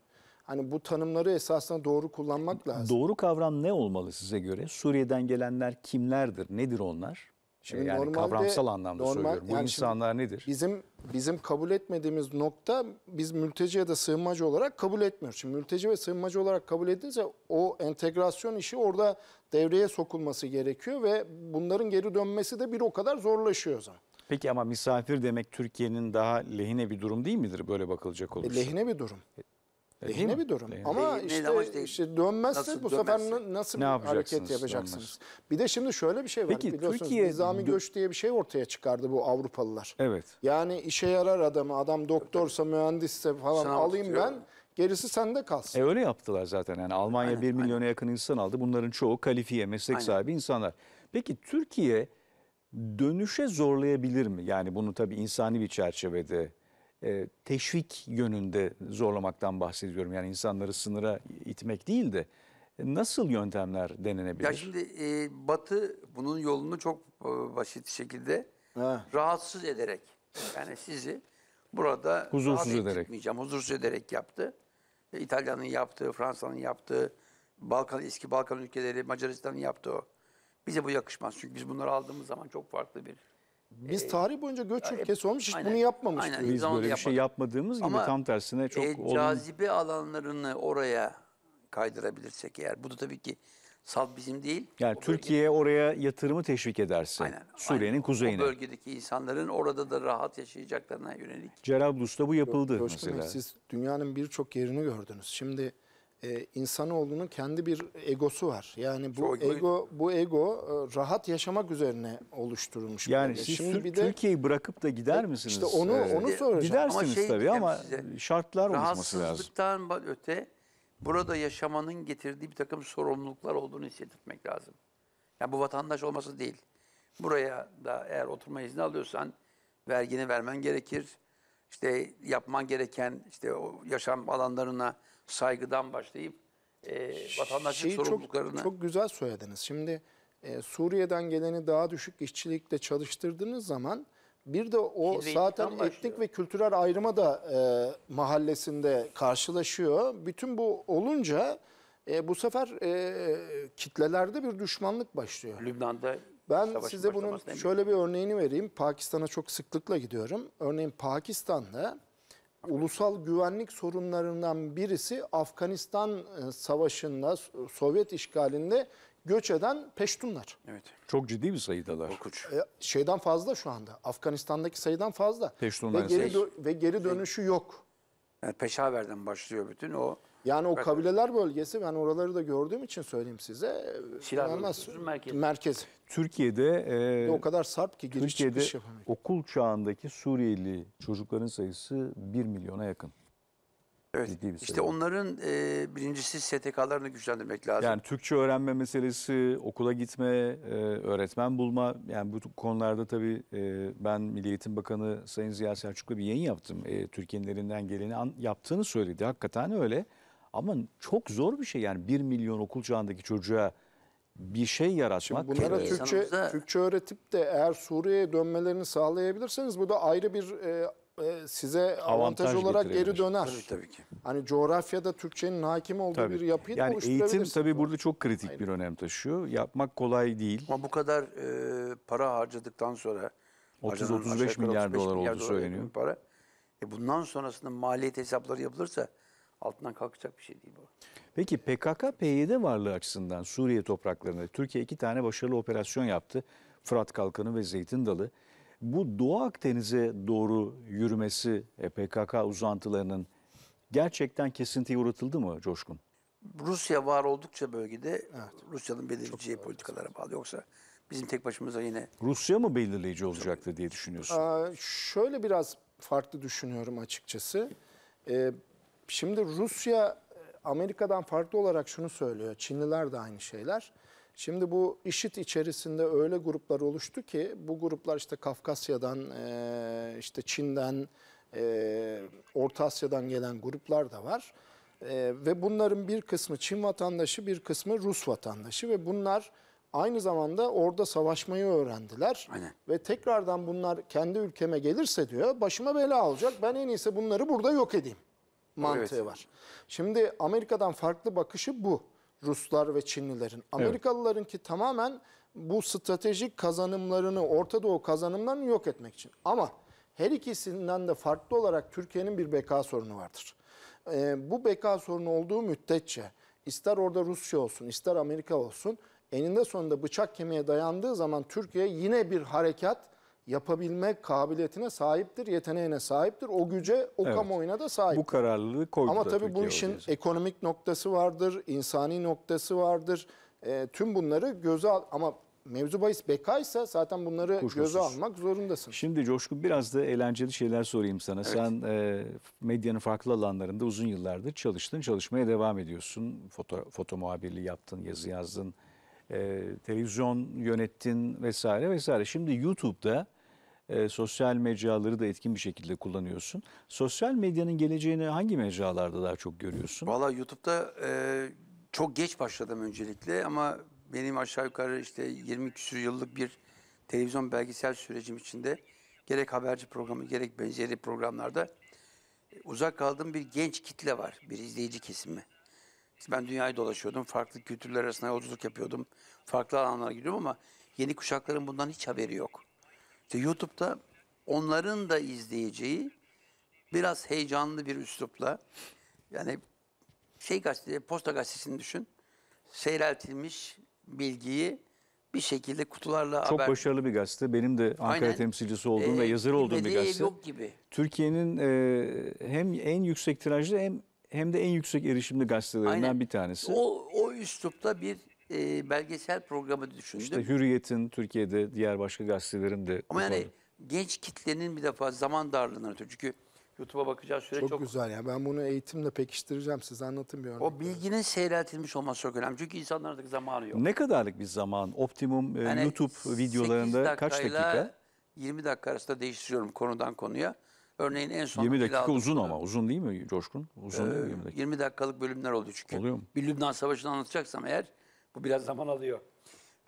Hani bu tanımları esasında doğru kullanmak lazım. Doğru kavram ne olmalı size göre? Suriye'den gelenler kimlerdir? Nedir onlar? Şimdi yani normalde, kavramsal anlamda normal, söylüyorum. Bu yani insanlar nedir? Bizim bizim kabul etmediğimiz nokta, biz mülteci ya da sığınmacı olarak kabul etmiyoruz. Şimdi mülteci ve sığınmacı olarak kabul edince o entegrasyon işi orada devreye sokulması gerekiyor ve bunların geri dönmesi de bir o kadar zorlaşıyor o zaman. Peki ama misafir demek Türkiye'nin daha lehine bir durum değil midir böyle bakılacak olursa? E, lehine bir durum. Lehine bir durum. Lehine. Ama lehine, işte, lehine, işte, işte dönmezse nasıl, bu dönmezse. sefer nasıl bir hareket yapacaksınız? Dönmez. Bir de şimdi şöyle bir şey var. Peki, biliyorsunuz Türkiye, nizami göç diye bir şey ortaya çıkardı bu Avrupalılar. Evet. Yani işe yarar adamı, adam doktorsa, mühendisse falan Sanat alayım tutuyor. ben, gerisi sende kalsın. E öyle yaptılar zaten. Yani Almanya aynen, bir milyona aynen. yakın insan aldı. Bunların çoğu kalifiye, meslek aynen. sahibi insanlar. Peki Türkiye dönüşe zorlayabilir mi? Yani bunu tabii insani bir çerçevede... teşvik yönünde zorlamaktan bahsediyorum. Yani insanları sınıra itmek değil de nasıl yöntemler denenebilir? Ya şimdi e, Batı bunun yolunu çok e, basit şekilde ha. rahatsız ederek, yani sizi burada huzursuz ederek, huzursuz ederek yaptı. E, İtalya'nın yaptığı, Fransa'nın yaptığı, Balkan, eski Balkan ülkeleri, Macaristan'ın yaptığı o. Bize bu yakışmaz. Çünkü biz bunları aldığımız zaman çok farklı bir... Biz tarih boyunca göç ülkesi olmuş, hiç aynen, bunu yapmamıştık. Aynen, biz böyle bir şey yapmadığımız gibi ama tam tersine çok... E, cazibe olum... alanlarını oraya kaydırabilirsek eğer, bu da tabii ki salt bizim değil. Yani Türkiye bölgede... oraya yatırımı teşvik ederse, Suriye'nin kuzeyine. O bölgedeki insanların orada da rahat yaşayacaklarına yönelik. Cerablus'ta bu yapıldı Coşkun mesela. Bey, siz dünyanın birçok yerini gördünüz. Şimdi Ee, insanoğlunun kendi bir egosu var. Yani bu so, ego bu ego rahat yaşamak üzerine oluşturulmuş. Yani siz şimdi bir de Türkiye'yi bırakıp da gider e, misiniz? İşte onu ee, onu soracağım. Gidersiniz ama şey tabii ama size, şartlar oluşması lazım. Rahatsızlıktan öte burada yaşamanın getirdiği bir takım sorumluluklar olduğunu hissetmek lazım. Yani bu vatandaş olması değil. Buraya da eğer oturma izni alıyorsan vergini vermen gerekir. İşte yapman gereken işte o yaşam alanlarına saygıdan başlayıp e, vatandaşlık sorumluluklarını... Çok, çok güzel söylediniz. Şimdi e, Suriye'den geleni daha düşük işçilikle çalıştırdığınız zaman bir de o Hidreyi zaten etnik ve kültürel ayrıma da e, mahallesinde karşılaşıyor. Bütün bu olunca e, bu sefer e, kitlelerde bir düşmanlık başlıyor. Lübnan'da ben size bunun şöyle bir örneğini vereyim. Pakistan'a çok sıklıkla gidiyorum. Örneğin Pakistan'da ulusal güvenlik sorunlarından birisi Afganistan Savaşı'nda, Sovyet işgalinde göç eden Peştunlar. Evet. Çok ciddi bir sayıdalar. Korkunç. E, şeyden fazla şu anda. Afganistan'daki sayıdan fazla. Ve geri, ve geri dönüşü yok. Yani Peşaver'den başlıyor bütün o. Yani o kabileler bölgesi, ben oraları da gördüğüm için söyleyeyim size. Merkez. merkez. Türkiye'de e, o kadar sarp ki giriş çıkış yapamıyor. Okul çağındaki Suriyeli çocukların sayısı bir milyona yakın. Evet. İşte onların e, birincisi S T K'larını güçlendirmek lazım. Yani Türkçe öğrenme meselesi, okula gitme, e, öğretmen bulma. Yani bu konularda tabii e, ben Milli Eğitim Bakanı Sayın Ziya Selçuk'la bir yayın yaptım. E, Türkiye'nin elinden geleni an, yaptığını söyledi. Hakikaten öyle. Ama çok zor bir şey yani bir milyon okul çağındaki çocuğa bir şey yaratmak. Şimdi bunlara evet. Türkçe, İnsanımıza... Türkçe öğretip de eğer Suriye'ye dönmelerini sağlayabilirseniz bu da ayrı bir e, e, size avantaj, avantaj olarak geri döner. Tabii, tabii ki. Hani coğrafyada Türkçe'nin hakim olduğu tabii. bir yapıyı yani da oluşturabilirsiniz. Eğitim tabii burada çok kritik Aynen. bir önem taşıyor. Yapmak kolay değil. Ama bu kadar e, para harcadıktan sonra otuz otuz beş milyar dolar olduğu söyleniyor. Para. E, bundan sonrasında maliyet hesapları yapılırsa altından kalkacak bir şey değil bu. Peki P K K P Y D varlığı açısından Suriye topraklarında Türkiye iki tane başarılı operasyon yaptı. Fırat Kalkanı ve Zeytin Dalı. Bu Doğu Akdeniz'e doğru yürümesi P K K uzantılarının gerçekten kesintiye uğratıldı mı Coşkun? Rusya var oldukça bölgede evet. Rusya'nın belirleyeceği politikalara bağlı yoksa bizim tek başımıza yine... Rusya mı belirleyici olacaktı diye düşünüyorsun? Ee, şöyle biraz farklı düşünüyorum açıkçası. Ee, Şimdi Rusya Amerika'dan farklı olarak şunu söylüyor. Çinliler de aynı şeyler. Şimdi bu IŞİD içerisinde öyle gruplar oluştu ki bu gruplar işte Kafkasya'dan, işte Çin'den, Orta Asya'dan gelen gruplar da var. Ve bunların bir kısmı Çin vatandaşı, bir kısmı Rus vatandaşı ve bunlar aynı zamanda orada savaşmayı öğrendiler. Aynen. Ve tekrardan bunlar kendi ülkeme gelirse diyor başıma bela olacak. Ben en iyisi bunları burada yok edeyim. Mantığı evet. var. Şimdi Amerika'dan farklı bakışı bu. Ruslar ve Çinlilerin. Amerikalıların ki tamamen bu stratejik kazanımlarını, Orta Doğu kazanımlarını yok etmek için. Ama her ikisinden de farklı olarak Türkiye'nin bir beka sorunu vardır. Ee, bu beka sorunu olduğu müddetçe ister orada Rusya olsun, ister Amerika olsun, eninde sonunda bıçak kemiğe dayandığı zaman Türkiye yine bir harekat yapabilme kabiliyetine sahiptir, yeteneğine sahiptir. O güce, o evet. kamuoyuna da sahiptir. Bu kararlılığı koydu. Ama tabii bu işin olacağız. Ekonomik noktası vardır, insani noktası vardır. E, tüm bunları göze al... Ama mevzu bahis bekaysa zaten bunları Kuşkusuz. göze almak zorundasın. Şimdi Coşkun biraz da eğlenceli şeyler sorayım sana. Evet. Sen e, medyanın farklı alanlarında uzun yıllardır çalıştın, çalışmaya devam ediyorsun. Foto, foto muhabirliği yaptın, yazı yazdın, e, televizyon yönettin vesaire vesaire. Şimdi YouTube'da E, sosyal mecraları da etkin bir şekilde kullanıyorsun. Sosyal medyanın geleceğini hangi mecralarda daha çok görüyorsun? Valla YouTube'da e, çok geç başladım öncelikle ama benim aşağı yukarı işte yirmi küsur yıllık bir televizyon belgesel sürecim içinde gerek haberci programı gerek benzeri programlarda uzak kaldığım bir genç kitle var. Bir izleyici kesimi. İşte ben dünyayı dolaşıyordum. Farklı kültürler arasında yolculuk yapıyordum. Farklı alanlara gidiyorum ama yeni kuşakların bundan hiç haberi yok. İşte YouTube'da onların da izleyeceği biraz heyecanlı bir üslupla yani şey gazete, posta gazetesini düşün, seyreltilmiş bilgiyi bir şekilde kutularla çok haber... Çok başarılı bir gazete. Benim de Ankara Aynen. temsilcisi olduğum ee, ve yazarı olduğum bir gazete. Yok gibi. Türkiye'nin e, hem en yüksek tirajlı hem hem de en yüksek erişimli gazetelerinden Aynen. bir tanesi. O, o üslupta bir e, belgesel programı düşündüm. İşte Hürriyet'in Türkiye'de, diğer başka gazetelerin de. Ama yani genç kitlenin bir defa zaman darlığından ötürü. Çünkü YouTube'a bakacağız süre çok... Çok güzel ya. Ben bunu eğitimle pekiştireceğim. Size anlatmıyorum. O bilginin seyreltilmiş olması çok önemli. Çünkü insanlardaki zamanı yok. Ne kadarlık bir zaman? Optimum yani YouTube videolarında kaç dakika? yirmi dakika arasında değiştiriyorum konudan konuya. Örneğin en son... yirmi dakika uzun sonra. Ama. Uzun değil mi Coşkun? Uzun ee, değil mi yirmi dakika? yirmi dakikalık bölümler oluyor çünkü. Oluyor mu? Bir Lübnan Savaşı'nı anlatacaksam eğer bu biraz zaman alıyor.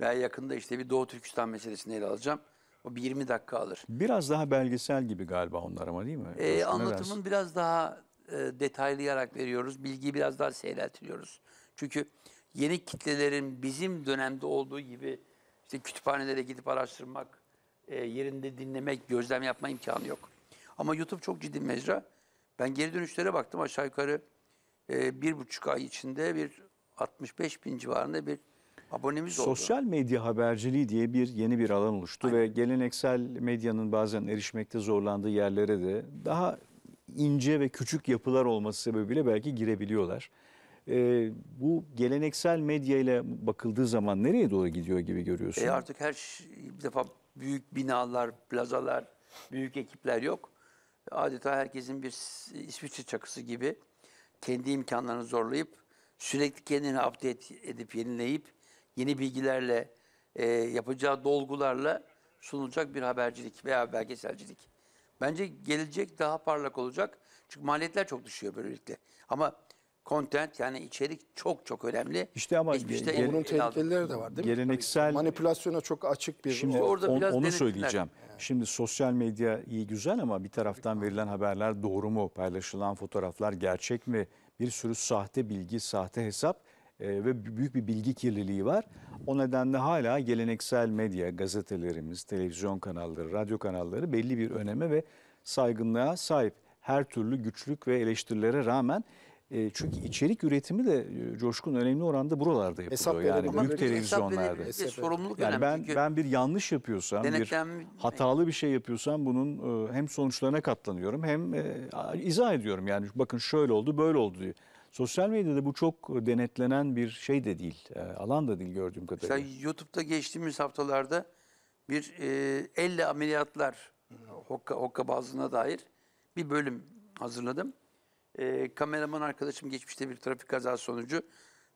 Veya yakında işte bir Doğu Türkistan meselesini ele alacağım. O bir yirmi dakika alır. Biraz daha belgesel gibi galiba onlar ama değil mi? Ee, anlatımın biraz daha e, detaylayarak veriyoruz. Bilgiyi biraz daha seyreltiliyoruz. Çünkü yeni kitlelerin bizim dönemde olduğu gibi işte kütüphanelere gidip araştırmak, e, yerinde dinlemek, gözlem yapma imkanı yok. Ama YouTube çok ciddi mecra. Ben geri dönüşlere baktım aşağı yukarı e, bir buçuk ay içinde bir altmış beş bin civarında bir abonemiz oldu. Sosyal medya haberciliği diye bir yeni bir alan oluştu Aynen. ve geleneksel medyanın bazen erişmekte zorlandığı yerlere de daha ince ve küçük yapılar olması sebebiyle belki girebiliyorlar. Ee, bu geleneksel medyayla bakıldığı zaman nereye doğru gidiyor gibi görüyorsun? E artık her şey, bir defa büyük binalar, plazalar, büyük ekipler yok. Adeta herkesin bir İsviçre çakısı gibi kendi imkanlarını zorlayıp sürekli kendini update edip yenileyip yeni bilgilerle, e, yapacağı dolgularla sunulacak bir habercilik veya belgeselcilik. Bence gelecek daha parlak olacak. Çünkü maliyetler çok düşüyor böylelikle. Ama content yani içerik çok çok önemli. İşte ama işte bunun tehlikeleri de var değil mi? Geleneksel manipülasyona çok açık bir. Şimdi orada on, biraz onu söyleyeceğim. Yani. Şimdi sosyal medya iyi güzel ama bir taraftan verilen haberler doğru mu? Paylaşılan fotoğraflar gerçek mi? Bir sürü sahte bilgi, sahte hesap. Ve büyük bir bilgi kirliliği var. O nedenle hala geleneksel medya, gazetelerimiz, televizyon kanalları, radyo kanalları belli bir öneme ve saygınlığa sahip. Her türlü güçlük ve eleştirilere rağmen çünkü içerik üretimi de Coşkun önemli oranda buralarda yapılıyor. Yani büyük televizyonlarda. Yani ben, ben bir yanlış yapıyorsam, bir hatalı bir şey yapıyorsam bunun hem sonuçlarına katlanıyorum hem izah ediyorum. Yani bakın şöyle oldu, böyle oldu diyor. Sosyal medyada bu çok denetlenen bir şey de değil, alan da değil gördüğüm kadarıyla. Mesela YouTube'da geçtiğimiz haftalarda bir e, elle ameliyatlar hokka, hokka bazına dair bir bölüm hazırladım. E, kameraman arkadaşım geçmişte bir trafik kazası sonucu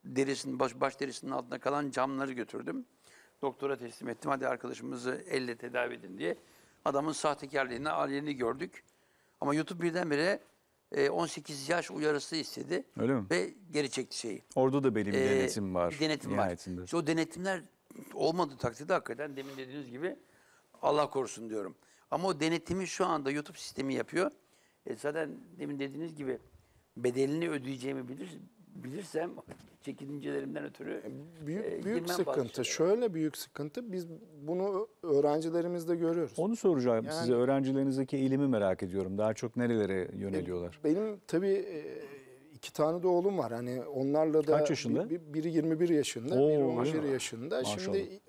derisinin, baş, baş derisinin altına kalan camları götürdüm. Doktora teslim ettim, hadi arkadaşımızı elle tedavi edin diye. Adamın sahtekarlığını, aleyhini gördük. Ama YouTube birdenbire... on sekiz yaş uyarısı istedi ve geri çekti şeyi. Orada da belli bir ee, denetim var. Bir denetim nihayetinde. Var. İşte o denetimler olmadığı takdirde hakikaten demin dediğiniz gibi Allah korusun diyorum. Ama o denetimi şu anda YouTube sistemi yapıyor. E zaten demin dediğiniz gibi bedelini ödeyeceğimi bilir, bilirsem çekincelerimden ötürü büyük, e, büyük sıkıntı. Şöyle büyük sıkıntı, biz bunu öğrencilerimizde görüyoruz. Onu soracağım yani, size. Öğrencilerinizdeki eğilimi merak ediyorum. Daha çok nerelere yöneliyorlar? Benim, benim tabii iki tane de oğlum var. Hani onlarla da... Kaç yaşında? Bir, biri yirmi bir yaşında, Oo, biri on bir yaşında. Maşallah. Şimdi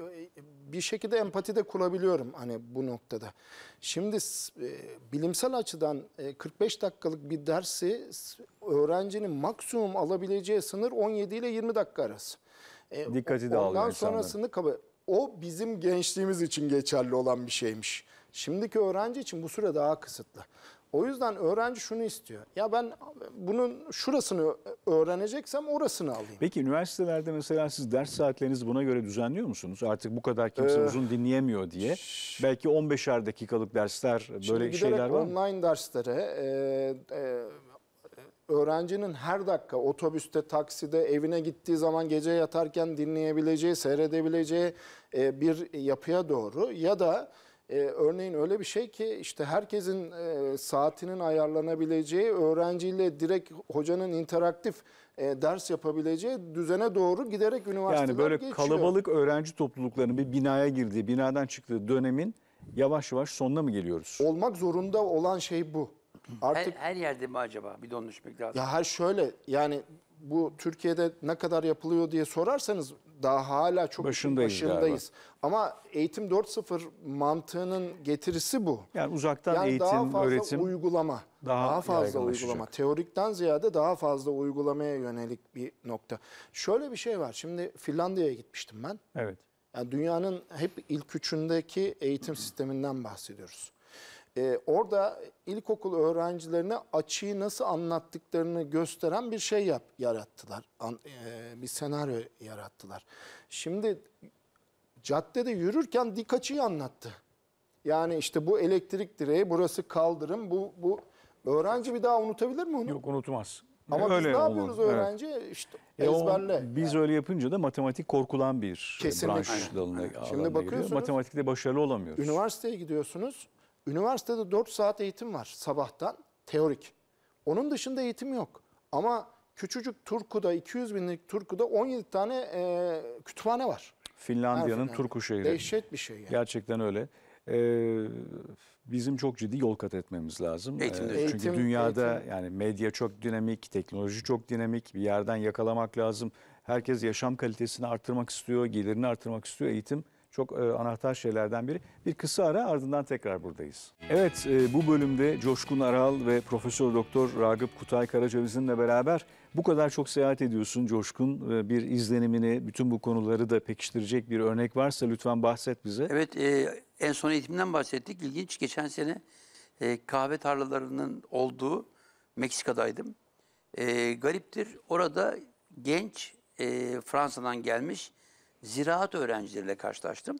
bir şekilde empati de kurabiliyorum hani bu noktada. Şimdi bilimsel açıdan kırk beş dakikalık bir dersi öğrencinin maksimum alabileceği sınır on yedi ile yirmi dakika arası. Dikkati de alıyor insanlar. Kaba, o bizim gençliğimiz için geçerli olan bir şeymiş. Şimdiki öğrenci için bu süre daha kısıtlı. O yüzden öğrenci şunu istiyor. Ya ben bunun şurasını öğreneceksem orasını alayım. Peki üniversitelerde mesela siz ders saatlerinizi buna göre düzenliyor musunuz? Artık bu kadar kimse ee, uzun dinleyemiyor diye. Belki on beşer dakikalık dersler, böyle şeyler var mı? Online derslere e, e, öğrencinin her dakika otobüste, takside, evine gittiği zaman gece yatarken dinleyebileceği, seyredebileceği e, bir yapıya doğru ya da Ee, örneğin öyle bir şey ki işte herkesin e, saatinin ayarlanabileceği, öğrenciyle direkt hocanın interaktif e, ders yapabileceği düzene doğru giderek üniversiteler geçiyor. Yani böyle geçiyor. Kalabalık öğrenci topluluklarının bir binaya girdiği, binadan çıktığı dönemin yavaş yavaş sonuna mı geliyoruz? Olmak zorunda olan şey bu. Artık her, her yerde mi acaba? Bir de onu düşmek lazım. Ya her şöyle yani... bu Türkiye'de ne kadar yapılıyor diye sorarsanız daha hala çok başındayız. başındayız. Ama eğitim dört nokta sıfır mantığının getirisi bu. Yani uzaktan yani eğitim, öğretim. Daha fazla öğretim, uygulama, daha, daha fazla uygulama. Teorikten ziyade daha fazla uygulamaya yönelik bir nokta. Şöyle bir şey var. Şimdi Finlandiya'ya gitmiştim ben. Evet. Yani dünyanın hep ilk üçündeki eğitim sisteminden bahsediyoruz. Ee, orada ilkokul öğrencilerine açığı nasıl anlattıklarını gösteren bir şey yap, yarattılar. An, e, bir senaryo yarattılar. Şimdi caddede yürürken dik açıyı anlattı. Yani işte bu elektrik direği, burası kaldırım. Bu, bu öğrenci bir daha unutabilir mi onu? Yok, unutmaz. Ama öyle biz ne yapıyoruz olur. öğrenci? Evet. İşte ezberle. E o, biz yani. öyle yapınca da matematik korkulan bir Kesinlikle. branş dalına, evet. Şimdi bakıyorsunuz, matematikte başarılı olamıyoruz. Üniversiteye gidiyorsunuz. Üniversitede dört saat eğitim var sabahtan, teorik. Onun dışında eğitim yok. Ama küçücük Turku'da, iki yüz binlik Turku'da on yedi tane e, kütüphane var. Finlandiya'nın Turku şehri. Dehşet bir şey yani. Gerçekten öyle. Ee, bizim çok ciddi yol kat etmemiz lazım. Eğitimde. Ee, çünkü eğitim, dünyada eğitim. yani medya çok dinamik, teknoloji çok dinamik. Bir yerden yakalamak lazım. Herkes yaşam kalitesini arttırmak istiyor, gelirini arttırmak istiyor. Eğitim çok e, anahtar şeylerden biri. Bir kısa ara, ardından tekrar buradayız. Evet, e, bu bölümde Coşkun Aral ve Profesör Doktor Ragıp Kutay Karaca bizimle beraber. Bu kadar çok seyahat ediyorsun Coşkun. E, bir izlenimini, bütün bu konuları da pekiştirecek bir örnek varsa lütfen bahset bize. Evet, e, en son eğitimden bahsettik. İlginç, geçen sene e, kahve tarlalarının olduğu Meksika'daydım. E, gariptir, orada genç e, Fransa'dan gelmiş ziraat öğrencileriyle karşılaştım.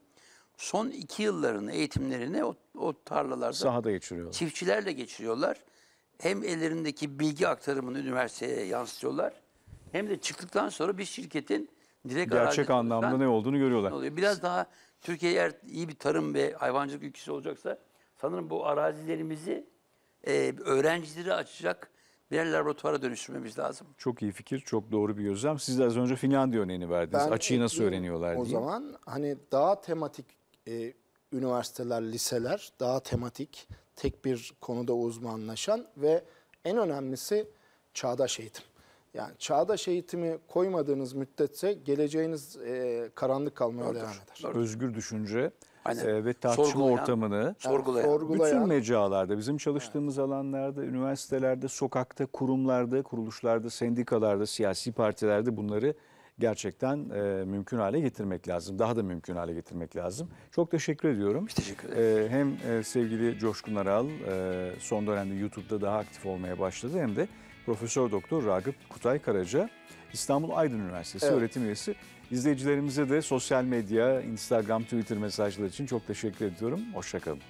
Son iki yıllarını, eğitimlerini o, o tarlalarda sahada geçiriyorlar. Çiftçilerle geçiriyorlar. Hem ellerindeki bilgi aktarımını üniversiteye yansıtıyorlar. Hem de çıktıktan sonra bir şirketin direkt gerçek anlamda ne olduğunu görüyorlar. Oluyor. Biraz daha Türkiye eğer iyi bir tarım ve hayvancılık ülkesi olacaksa sanırım bu arazilerimizi e, öğrencileri açacak birer laboratuvara dönüştürmemiz lazım. Çok iyi fikir, çok doğru bir gözlem. Siz de az önce Finlandiya örneğini verdiniz. Ben Açıyı nasıl öğreniyorlar o diye. O zaman hani daha tematik e, üniversiteler, liseler, daha tematik, tek bir konuda uzmanlaşan ve en önemlisi çağdaş eğitim. Yani çağdaş eğitimi koymadığınız müddetçe geleceğiniz e, karanlık kalmaya devam eder. Doğru. Özgür düşünce e, ve tartışma sorgulayan, ortamını sorgulayan, sorgulayan, bütün mecralarda, bizim çalıştığımız evet. alanlarda, üniversitelerde, sokakta, kurumlarda, kuruluşlarda, sendikalarda, siyasi partilerde bunları gerçekten e, mümkün hale getirmek lazım. Daha da mümkün hale getirmek lazım. Çok teşekkür ediyorum. Teşekkür ederim. E, hem e, sevgili Coşkun Aral e, son dönemde YouTube'da daha aktif olmaya başladı, hem de Profesör Doktor Ragıp Kutay Karaca, İstanbul Aydın Üniversitesi evet. öğretim üyesi. İzleyicilerimize de sosyal medya, Instagram, Twitter mesajları için çok teşekkür ediyorum. Hoşça kalın.